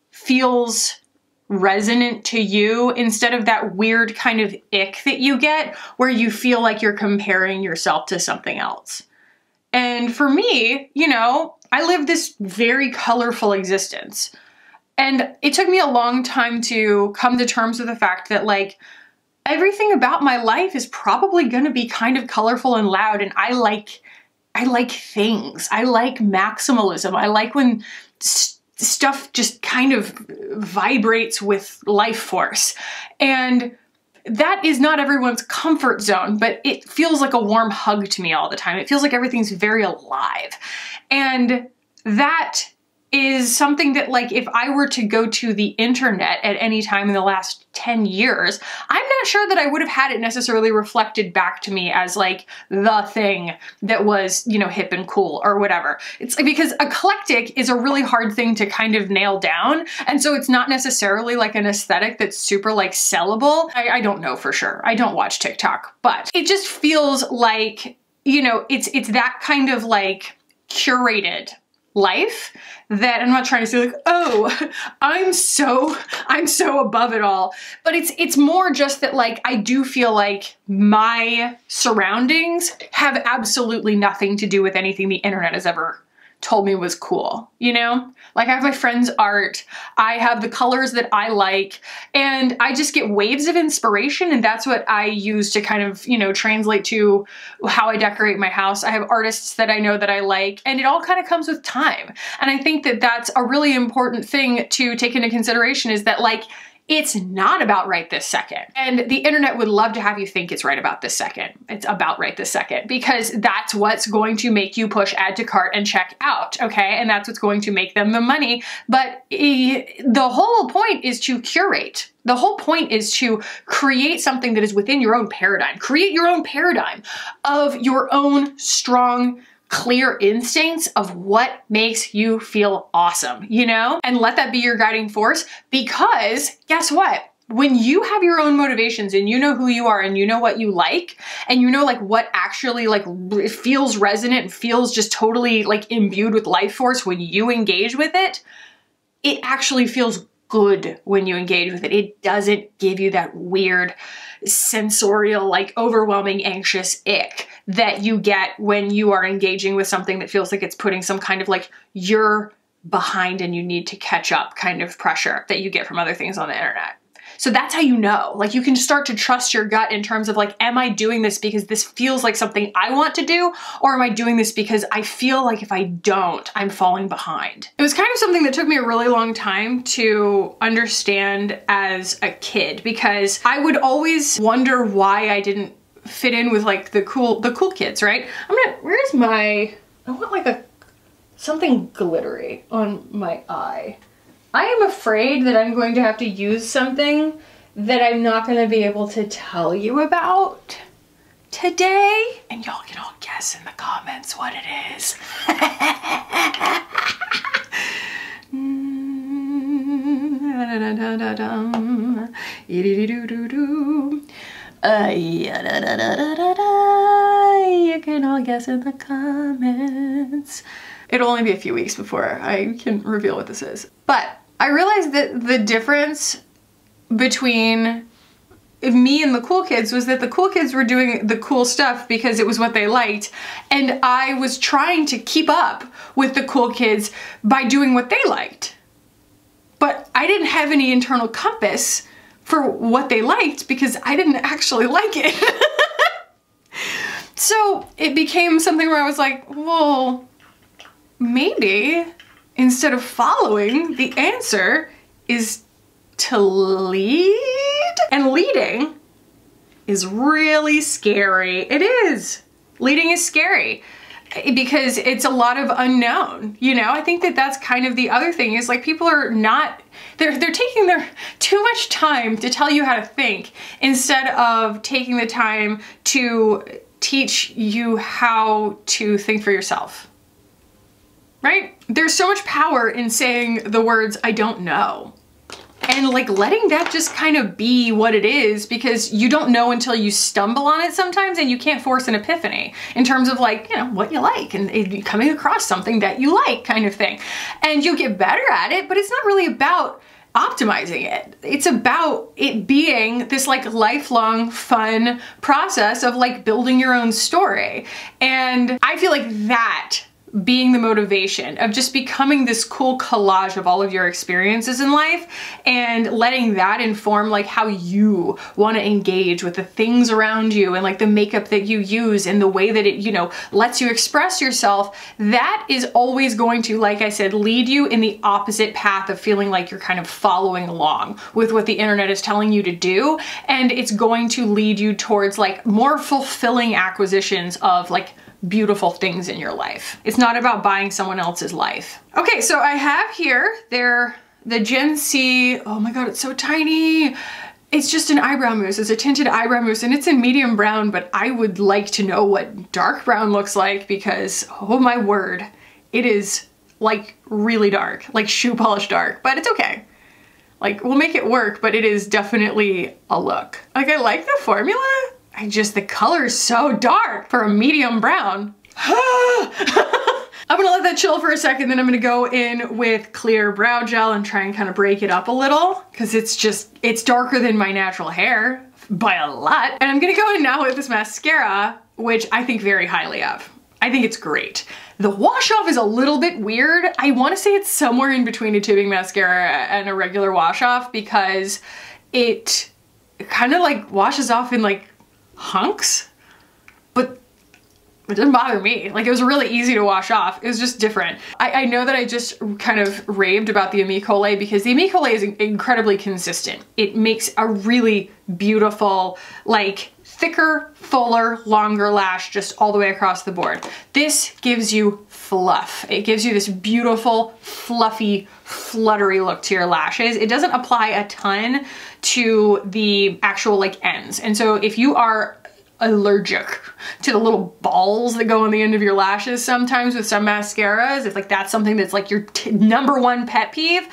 feels resonant to you, instead of that weird kind of ick that you get where you feel like you're comparing yourself to something else. And for me, you know, I live this very colorful existence, and it took me a long time to come to terms with the fact that, like, everything about my life is probably going to be kind of colorful and loud, and I like I like things. I like maximalism. I like when st- stuff just kind of vibrates with life force. And that is not everyone's comfort zone, but it feels like a warm hug to me all the time. It feels like everything's very alive. And that is something that, like, if I were to go to the internet at any time in the last ten years, I'm not sure that I would have had it necessarily reflected back to me as, like, the thing that was, you know, hip and cool or whatever. It's because eclectic is a really hard thing to kind of nail down. And so it's not necessarily like an aesthetic that's super, like, sellable. I, I don't know for sure. I don't watch TikTok, but it just feels like, you know, it's, it's that kind of, like, curated life that I'm not trying to say, like, oh, I'm so, I'm so above it all. But it's, it's more just that, like, I do feel like my surroundings have absolutely nothing to do with anything the internet has ever told me was cool, you know? Like, I have my friend's art, I have the colors that I like, and I just get waves of inspiration, and that's what I use to kind of, you know, translate to how I decorate my house. I have artists that I know that I like, and it all kind of comes with time. And I think that that's a really important thing to take into consideration, is that, like, It's not about right this second. And the internet would love to have you think it's right about this second. It's about right this second, because that's what's going to make you push add to cart and check out, okay? And that's what's going to make them the money. But the whole point is to curate. The whole point is to create something that is within your own paradigm. Create your own paradigm of your own strong, clear instincts of what makes you feel awesome, you know? And let that be your guiding force, because guess what? When you have your own motivations and you know who you are and you know what you like and you know like what actually like feels resonant and feels just totally like imbued with life force when you engage with it, it actually feels good when you engage with it. It doesn't give you that weird sensorial, like overwhelming, anxious ick that you get when you are engaging with something that feels like it's putting some kind of like you're behind and you need to catch up kind of pressure that you get from other things on the internet. So that's how you know, like you can start to trust your gut in terms of like, am I doing this because this feels like something I want to do? Or am I doing this because I feel like if I don't, I'm falling behind? It was kind of something that took me a really long time to understand as a kid, because I would always wonder why I didn't fit in with like the cool, the cool kids, right? I'm gonna, where's my, I want like a, something glittery on my eye. I am afraid that I'm going to have to use something that I'm not going to be able to tell you about today. And y'all can all guess in the comments what it is. You can all guess in the comments. It'll only be a few weeks before I can reveal what this is. But I realized that the difference between me and the cool kids was that the cool kids were doing the cool stuff because it was what they liked, and I was trying to keep up with the cool kids by doing what they liked. But I didn't have any internal compass for what they liked because I didn't actually like it. So it became something where I was like, well, maybe instead of following, the answer is to lead. And leading is really scary. It is. Leading is scary because it's a lot of unknown. You know, I think that that's kind of the other thing is like people are not, they're, they're taking their too much time to tell you how to think instead of taking the time to teach you how to think for yourself. Right? There's so much power in saying the words, I don't know. And like letting that just kind of be what it is, because you don't know until you stumble on it sometimes, and you can't force an epiphany in terms of like, you know, what you like and coming across something that you like kind of thing. And you'll get better at it, but it's not really about optimizing it. It's about it being this like lifelong fun process of like building your own story. And I feel like that being the motivation of just becoming this cool collage of all of your experiences in life and letting that inform like how you want to engage with the things around you and like the makeup that you use and the way that it, you know, lets you express yourself. That is always going to, like I said, lead you in the opposite path of feeling like you're kind of following along with what the internet is telling you to do. And it's going to lead you towards like more fulfilling acquisitions of like beautiful things in your life. It's not about buying someone else's life. Okay, so I have here, they're the Gen See, oh my God, it's so tiny. It's just an eyebrow mousse. It's a tinted eyebrow mousse and it's in medium brown, but I would like to know what dark brown looks like because, oh my word, it is like really dark, like shoe polish dark, but it's okay. Like we'll make it work, but it is definitely a look. Like I like the formula. I just, the color is so dark for a medium brown. I'm gonna let that chill for a second, then I'm gonna go in with clear brow gel and try and kind of break it up a little, because it's just, it's darker than my natural hair by a lot. And I'm gonna go in now with this mascara, which I think very highly of. I think it's great. The wash off is a little bit weird. I wanna say it's somewhere in between a tubing mascara and a regular wash off, because it kind of like washes off in like hunks, but it didn't bother me. Like, it was really easy to wash off. It was just different. I, I know that I just kind of raved about the Amicole because the Amicole is incredibly consistent. It makes a really beautiful, like, thicker, fuller, longer lash just all the way across the board. This gives you fluff. It gives you this beautiful, fluffy, fluttery look to your lashes. It doesn't apply a ton to the actual, like, ends. And so if you are allergic to the little balls that go on the end of your lashes sometimes with some mascaras, if like that's something that's like your t number one pet peeve,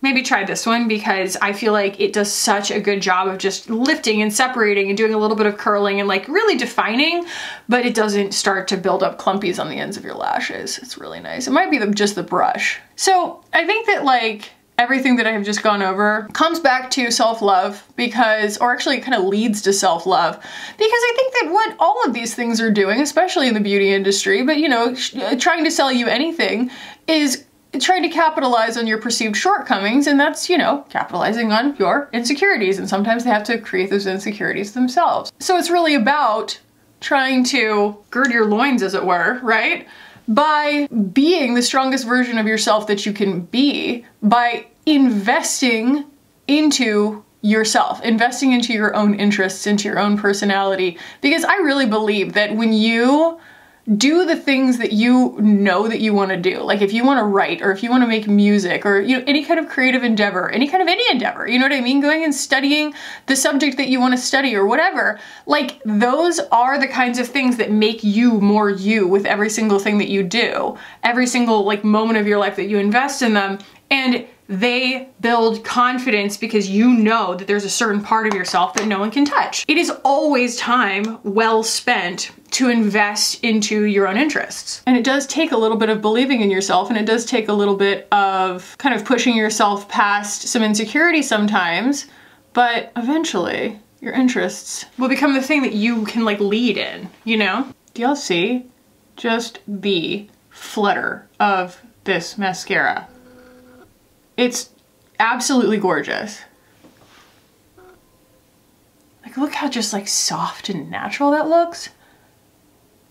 maybe try this one, because I feel like it does such a good job of just lifting and separating and doing a little bit of curling and like really defining, but it doesn't start to build up clumpies on the ends of your lashes. It's really nice. It might be the, just the brush. So I think that like everything that I have just gone over comes back to self-love, because, or actually it kind of leads to self-love, because I think that what all of these things are doing, especially in the beauty industry, but you know, trying to sell you anything, is trying to capitalize on your perceived shortcomings, and that's, you know, capitalizing on your insecurities, and sometimes they have to create those insecurities themselves. So it's really about trying to gird your loins, as it were, right? By being the strongest version of yourself that you can be, by investing into yourself, investing into your own interests, into your own personality. Because I really believe that when you do the things that you know that you want to do, like if you want to write, or if you want to make music, or you know, any kind of creative endeavor, any kind of any endeavor, you know what I mean? Going and studying the subject that you want to study or whatever, like those are the kinds of things that make you more you with every single thing that you do, every single like moment of your life that you invest in them. And they build confidence because you know that there's a certain part of yourself that no one can touch. It is always time well spent to invest into your own interests. And it does take a little bit of believing in yourself, and it does take a little bit of kind of pushing yourself past some insecurity sometimes, but eventually your interests will become the thing that you can like lead in, you know? Do y'all see just the flutter of this mascara? It's absolutely gorgeous. Like, look how just like soft and natural that looks.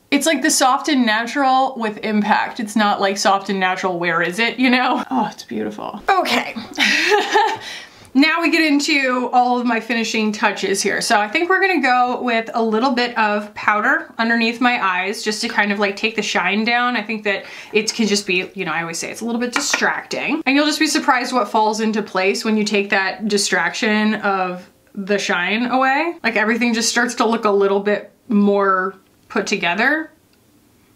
It's like the soft and natural with impact. It's not like soft and natural, where is it, you know? Oh, it's beautiful. Okay. Now we get into all of my finishing touches here. So I think we're gonna go with a little bit of powder underneath my eyes just to kind of like take the shine down. I think that it can just be, you know, I always say it's a little bit distracting, and you'll just be surprised what falls into place when you take that distraction of the shine away. Like everything just starts to look a little bit more put together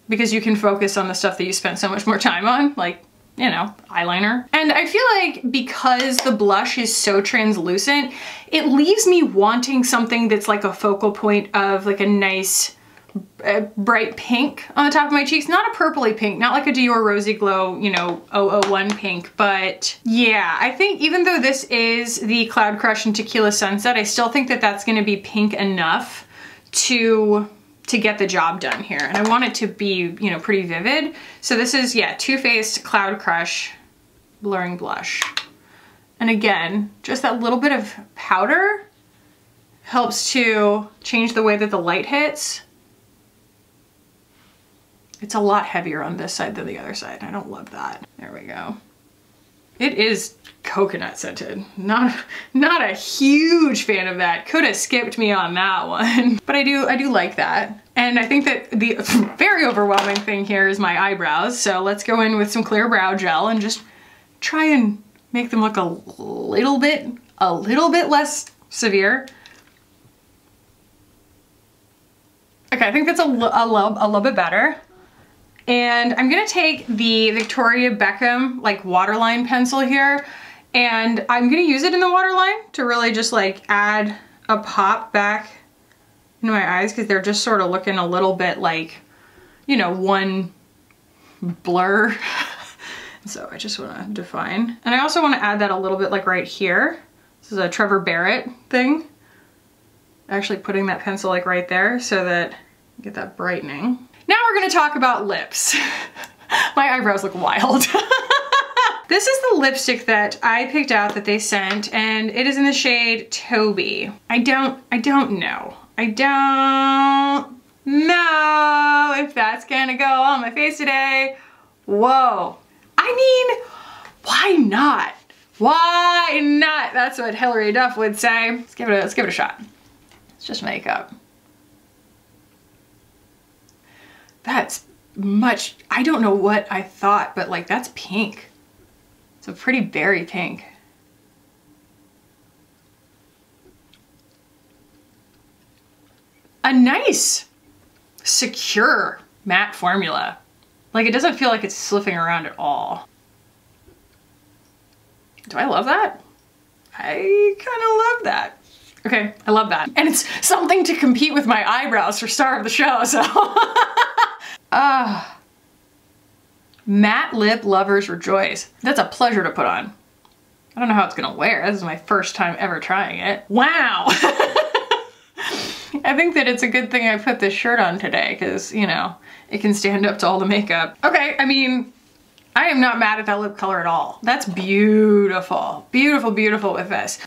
because you can focus on the stuff that you spent so much more time on, like, you know, eyeliner. And I feel like because the blush is so translucent, it leaves me wanting something that's like a focal point of like a nice uh, bright pink on the top of my cheeks. Not a purpley pink, not like a Dior Rosy Glow, you know, oh oh one pink, but yeah, I think even though this is the Cloud Crush and Tequila Sunset, I still think that that's gonna be pink enough to to get the job done here. And I want it to be, you know, pretty vivid. So this is, yeah, Too Faced Cloud Crush Blurring Blush. And again, just that little bit of powder helps to change the way that the light hits. It's a lot heavier on this side than the other side. I don't love that. There we go. It is coconut scented. Not, not a huge fan of that. Could have skipped me on that one. But I do, I do like that. And I think that the very overwhelming thing here is my eyebrows. So let's go in with some clear brow gel and just try and make them look a little bit, a little bit less severe. Okay, I think that's a, a, little, a little bit better. And I'm gonna take the Victoria Beckham like waterline pencil here, and I'm gonna use it in the waterline to really just like add a pop back into my eyes, because they're just sort of looking a little bit like, you know, one blur. So I just wanna define. And I also wanna add that a little bit like right here. This is a Trevor Barrett thing. Actually putting that pencil like right there so that you get that brightening. Now we're gonna talk about lips. My eyebrows look wild. This is the lipstick that I picked out that they sent, and it is in the shade Toby. I don't, I don't know. I don't know that's gonna go on my face today. Whoa. I mean, why not? Why not? That's what Hillary Duff would say. Let's give it a, let's give it a shot. It's just makeup. That's much, I don't know what I thought, but like that's pink. It's a pretty berry pink. A nice, secure matte formula. Like it doesn't feel like it's slipping around at all. Do I love that? I kind of love that. Okay, I love that. And it's something to compete with my eyebrows for star of the show, so. Ah, uh, matte lip lovers rejoice. That's a pleasure to put on. I don't know how it's gonna wear. This is my first time ever trying it. Wow. I think that it's a good thing I put this shirt on today because, you know, it can stand up to all the makeup. Okay, I mean, I am not mad at that lip color at all. That's beautiful, beautiful, beautiful with this.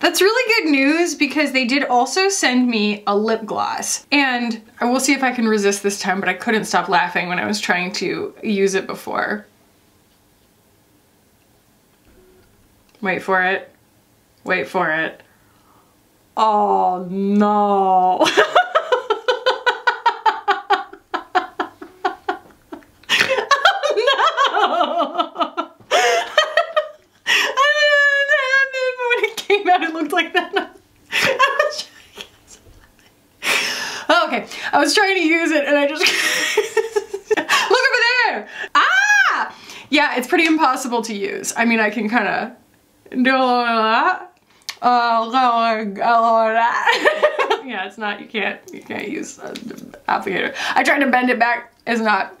That's really good news because they did also send me a lip gloss. And I will see if I can resist this time, but I couldn't stop laughing when I was trying to use it before. Wait for it. Wait for it. Oh no. I was trying to use it and I just, look over there. Ah! Yeah, it's pretty impossible to use. I mean, I can kind of do a little of that. Oh, Lord, Lord. Yeah, it's not, you can't, you can't use an applicator. I tried to bend it back, it's not,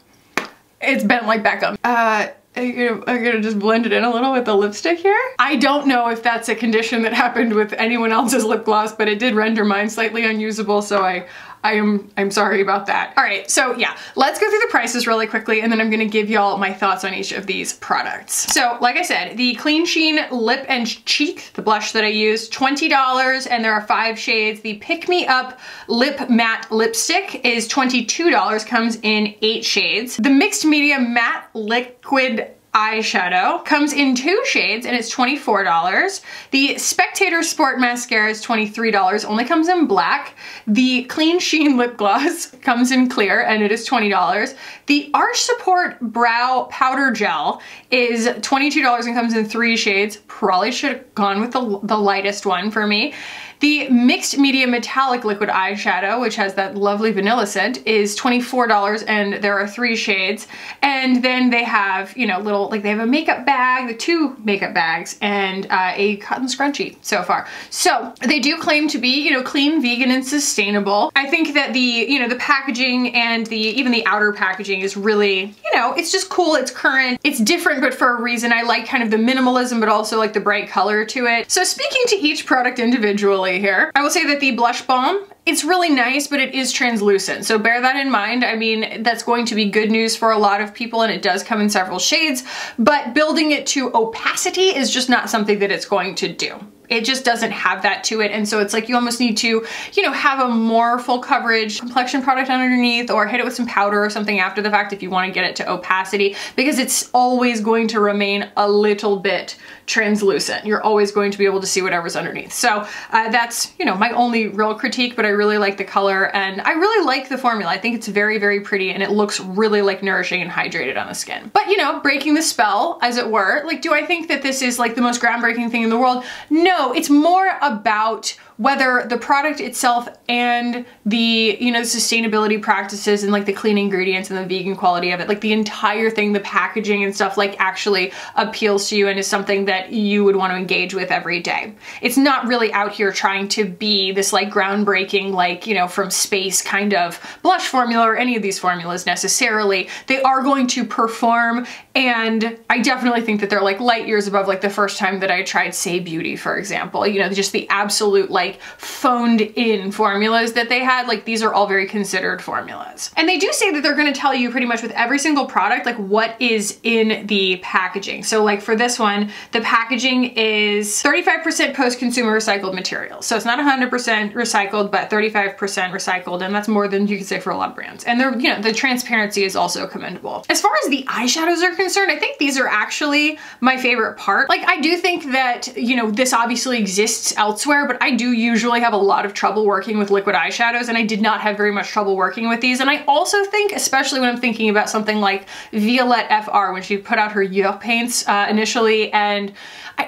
it's bent like Beckham. Uh, I'm gonna, I'm gonna just blend it in a little with the lipstick here. I don't know if that's a condition that happened with anyone else's lip gloss, but it did render mine slightly unusable, so I, I am, I'm sorry about that. All right, so yeah, let's go through the prices really quickly and then I'm gonna give y'all my thoughts on each of these products. So like I said, the Clean Sheen Lip and Cheek, the blush that I used, twenty dollars, and there are five shades. The Pick Me Up Lip Matte Lipstick is twenty-two dollars, comes in eight shades. The Mixed Media Matte Liquid Eyeshadow comes in two shades and it's twenty-four dollars. The Spectator Sport Mascara is twenty-three dollars, only comes in black. The Clean Sheen Lip Gloss comes in clear and it is twenty dollars. The Arch Support Brow Powder Gel is twenty-two dollars and comes in three shades. Probably should have gone with the, the lightest one for me. The Mixed Media Metallic Liquid Eyeshadow, which has that lovely vanilla scent, is twenty-four dollars and there are three shades. And then they have, you know, little, like they have a makeup bag, the two makeup bags, and uh, a cotton scrunchie so far. So they do claim to be, you know, clean, vegan, and sustainable. I think that the, you know, the packaging and the, even the outer packaging is really, you know, it's just cool, it's current, it's different, but for a reason. I like kind of the minimalism, but also like the bright color to it. So speaking to each product individually, here. I will say that the blush balm, it's really nice, but it is translucent. So bear that in mind. I mean, that's going to be good news for a lot of people and it does come in several shades, but building it to opacity is just not something that it's going to do. It just doesn't have that to it. And so it's like, you almost need to, you know, have a more full coverage complexion product underneath or hit it with some powder or something after the fact if you want to get it to opacity, because it's always going to remain a little bit translucent. You're always going to be able to see whatever's underneath. So uh, that's, you know, my only real critique, but I really like the color and I really like the formula. I think it's very, very pretty and it looks really like nourishing and hydrated on the skin. But you know, breaking the spell as it were, like, do I think that this is like the most groundbreaking thing in the world? No. It's more about whether the product itself and the, you know, sustainability practices and like the clean ingredients and the vegan quality of it, like the entire thing, the packaging and stuff, like actually appeals to you and is something that you would want to engage with every day. It's not really out here trying to be this like groundbreaking, like, you know, from space kind of blush formula or any of these formulas necessarily. They are going to perform, and I definitely think that they're like light years above like the first time that I tried Say Beauty, for example. You know, just the absolute like like phoned in formulas that they had. Like these are all very considered formulas. And they do say that they're gonna tell you pretty much with every single product, like what is in the packaging. So like for this one, the packaging is thirty-five percent post-consumer recycled material. So it's not one hundred percent recycled, but thirty-five percent recycled. And that's more than you can say for a lot of brands. And they're, you know, the transparency is also commendable. As far as the eyeshadows are concerned, I think these are actually my favorite part. Like I do think that, you know, this obviously exists elsewhere, but I do usually have a lot of trouble working with liquid eyeshadows, and I did not have very much trouble working with these. And I also think, especially when I'm thinking about something like Violette F R, when she put out her Dior paints uh, initially, and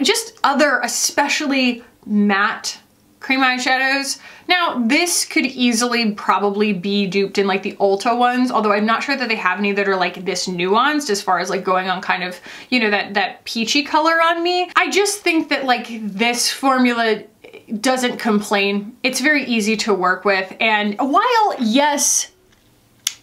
just other especially matte cream eyeshadows. Now, this could easily probably be duped in like the Ulta ones, although I'm not sure that they have any that are like this nuanced as far as like going on kind of, you know, that, that peachy color on me. I just think that like this formula doesn't complain. It's very easy to work with. And while, yes,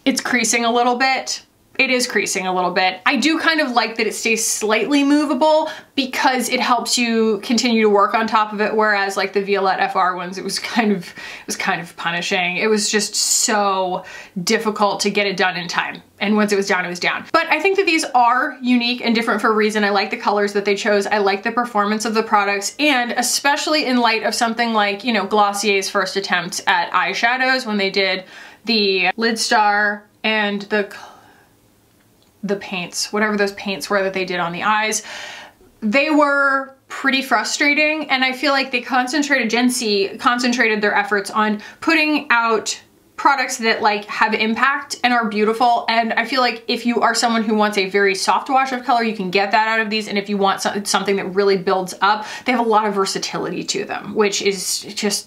it's creasing a little bit, it is creasing a little bit. I do kind of like that it stays slightly movable because it helps you continue to work on top of it, whereas like the Violette F R ones, it was kind of, it was kind of punishing. It was just so difficult to get it done in time. And once it was down, it was down. But I think that these are unique and different for a reason. I like the colors that they chose. I like the performance of the products. And especially in light of something like, you know, Glossier's first attempt at eyeshadows when they did the Lid Star and the the paints, whatever those paints were that they did on the eyes, they were pretty frustrating. And I feel like they concentrated, Gen Sea concentrated their efforts on putting out products that like have impact and are beautiful. And I feel like if you are someone who wants a very soft wash of color, you can get that out of these. And if you want something that really builds up, they have a lot of versatility to them, which is just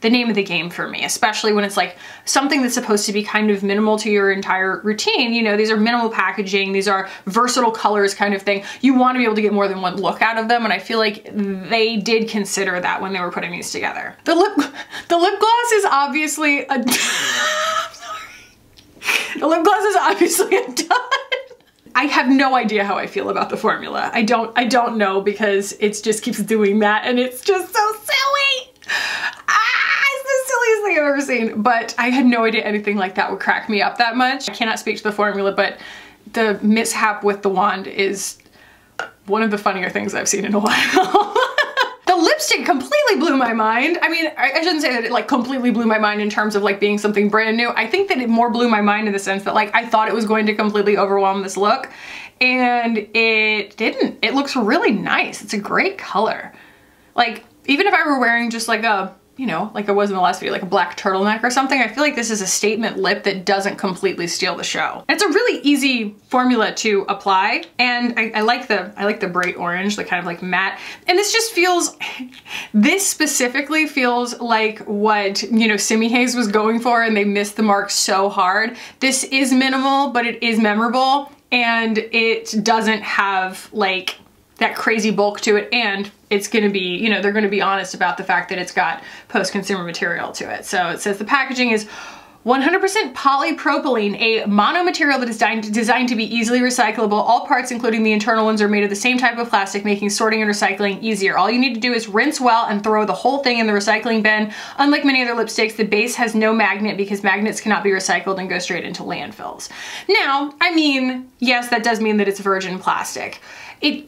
the name of the game for me, especially when it's like something that's supposed to be kind of minimal to your entire routine. You know, these are minimal packaging, these are versatile colors kind of thing. You want to be able to get more than one look out of them, and I feel like they did consider that when they were putting these together. The lip, the lip gloss is obviously a, I'm sorry. The lip gloss is obviously a dud. I have no idea how I feel about the formula. I don't, I don't know, because it just keeps doing that, and it's just so silly. Silliest thing I've ever seen, but I had no idea anything like that would crack me up that much. I cannot speak to the formula, but the mishap with the wand is one of the funnier things I've seen in a while. The lipstick completely blew my mind. I mean, I shouldn't say that it like completely blew my mind in terms of like being something brand new. I think that it more blew my mind in the sense that like I thought it was going to completely overwhelm this look, and it didn't. It looks really nice. It's a great color. Like even if I were wearing just like a, you know, like I was in the last video, like a black turtleneck or something, I feel like this is a statement lip that doesn't completely steal the show. It's a really easy formula to apply, and I, I like the I like the bright orange, the kind of like matte. And this just feels, this specifically feels like what, you know, Simi Hayes was going for, and they missed the mark so hard. This is minimal, but it is memorable, and it doesn't have like that crazy bulk to it, and it's gonna be, you know, they're gonna be honest about the fact that it's got post-consumer material to it. So it says the packaging is one hundred percent polypropylene, a mono-material that is designed to be easily recyclable. All parts, including the internal ones, are made of the same type of plastic, making sorting and recycling easier. All you need to do is rinse well and throw the whole thing in the recycling bin. Unlike many other lipsticks, the base has no magnet because magnets cannot be recycled and go straight into landfills. Now, I mean, yes, that does mean that it's virgin plastic. It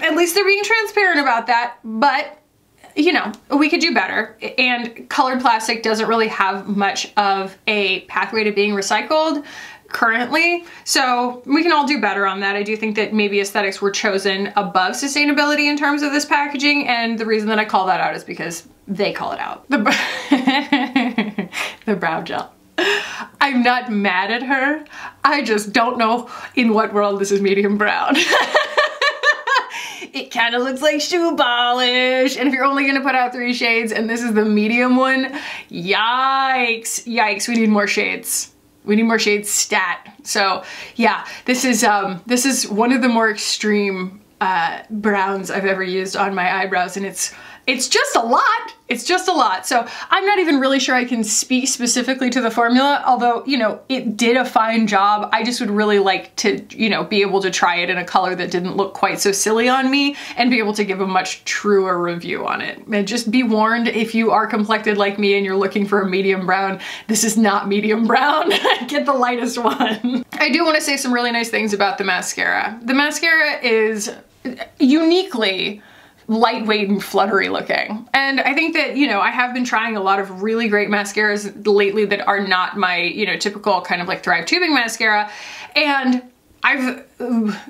At least they're being transparent about that, but you know, we could do better. And colored plastic doesn't really have much of a pathway to being recycled currently, so we can all do better on that. I do think that maybe aesthetics were chosen above sustainability in terms of this packaging, and the reason that I call that out is because they call it out. The, the brow gel. I'm not mad at her. I just don't know in what world this is medium brown. It kind of looks like shoe polish. And if you're only gonna put out three shades and this is the medium one, yikes, yikes, we need more shades. We need more shades stat. So yeah, this is, um, this is one of the more extreme uh, browns I've ever used on my eyebrows, and it's it's just a lot. It's just a lot. So I'm not even really sure I can speak specifically to the formula, although, you know, it did a fine job. I just would really like to, you know, be able to try it in a color that didn't look quite so silly on me and be able to give a much truer review on it. And just be warned, if you are complected like me and you're looking for a medium brown, this is not medium brown. Get the lightest one. I do want to say some really nice things about the mascara. The mascara is uniquely lightweight and fluttery looking. And I think that, you know, I have been trying a lot of really great mascaras lately that are not my, you know, typical kind of like Thrive tubing mascara. And I've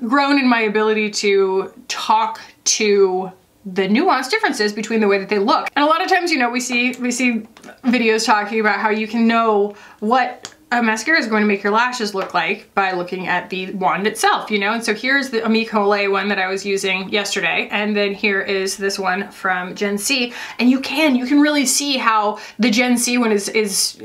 grown in my ability to talk to the nuanced differences between the way that they look. And a lot of times, you know, we see, we see videos talking about how you can know what a mascara is going to make your lashes look like by looking at the wand itself, you know? And so here's the Amicole one that I was using yesterday, and then here is this one from Gen See, and you can, you can really see how the Gen See one is, is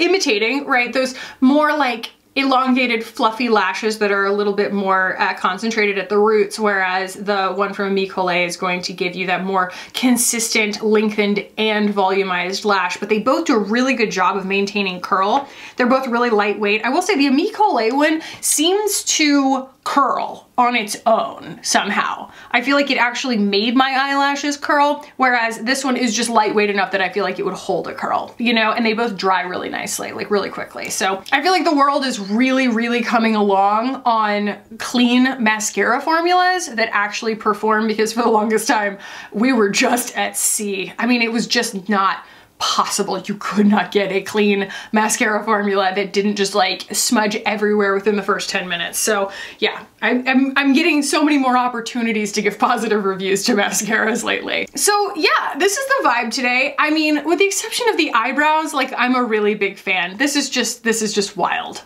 imitating, right? Those more like elongated fluffy lashes that are a little bit more uh, concentrated at the roots, whereas the one from Amicole is going to give you that more consistent, lengthened, and volumized lash. But they both do a really good job of maintaining curl. They're both really lightweight. I will say the Amicole one seems to curl on its own somehow. I feel like it actually made my eyelashes curl, whereas this one is just lightweight enough that I feel like it would hold a curl, you know, and they both dry really nicely, like really quickly. So I feel like the world is really, really coming along on clean mascara formulas that actually perform, because for the longest time, we were just at sea. I mean, it was just not possible. You could not get a clean mascara formula that didn't just like smudge everywhere within the first ten minutes. So yeah, I'm, I'm, I'm getting so many more opportunities to give positive reviews to mascaras lately. So yeah, this is the vibe today. I mean, with the exception of the eyebrows, like I'm a really big fan. This is just, this is just wild.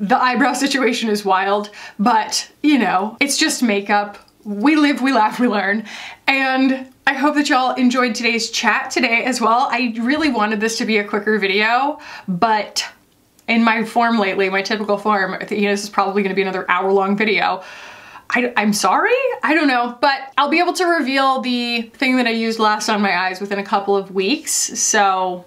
The eyebrow situation is wild, but you know, it's just makeup. We live, we laugh, we learn. And I hope that y'all enjoyed today's chat today as well. I really wanted this to be a quicker video, but in my form lately, my typical form, you know, this is probably gonna be another hour long video. I, I'm sorry, I don't know, but I'll be able to reveal the thing that I used last on my eyes within a couple of weeks, so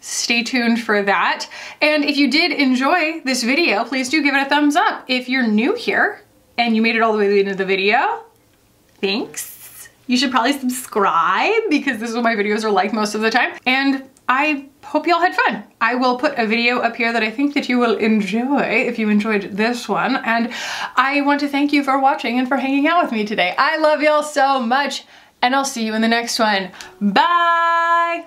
stay tuned for that. And if you did enjoy this video, please do give it a thumbs up. If you're new here and you made it all the way to the end of the video, thanks. You should probably subscribe because this is what my videos are like most of the time. And I hope y'all had fun. I will put a video up here that I think that you will enjoy if you enjoyed this one. And I want to thank you for watching and for hanging out with me today. I love y'all so much, and I'll see you in the next one. Bye.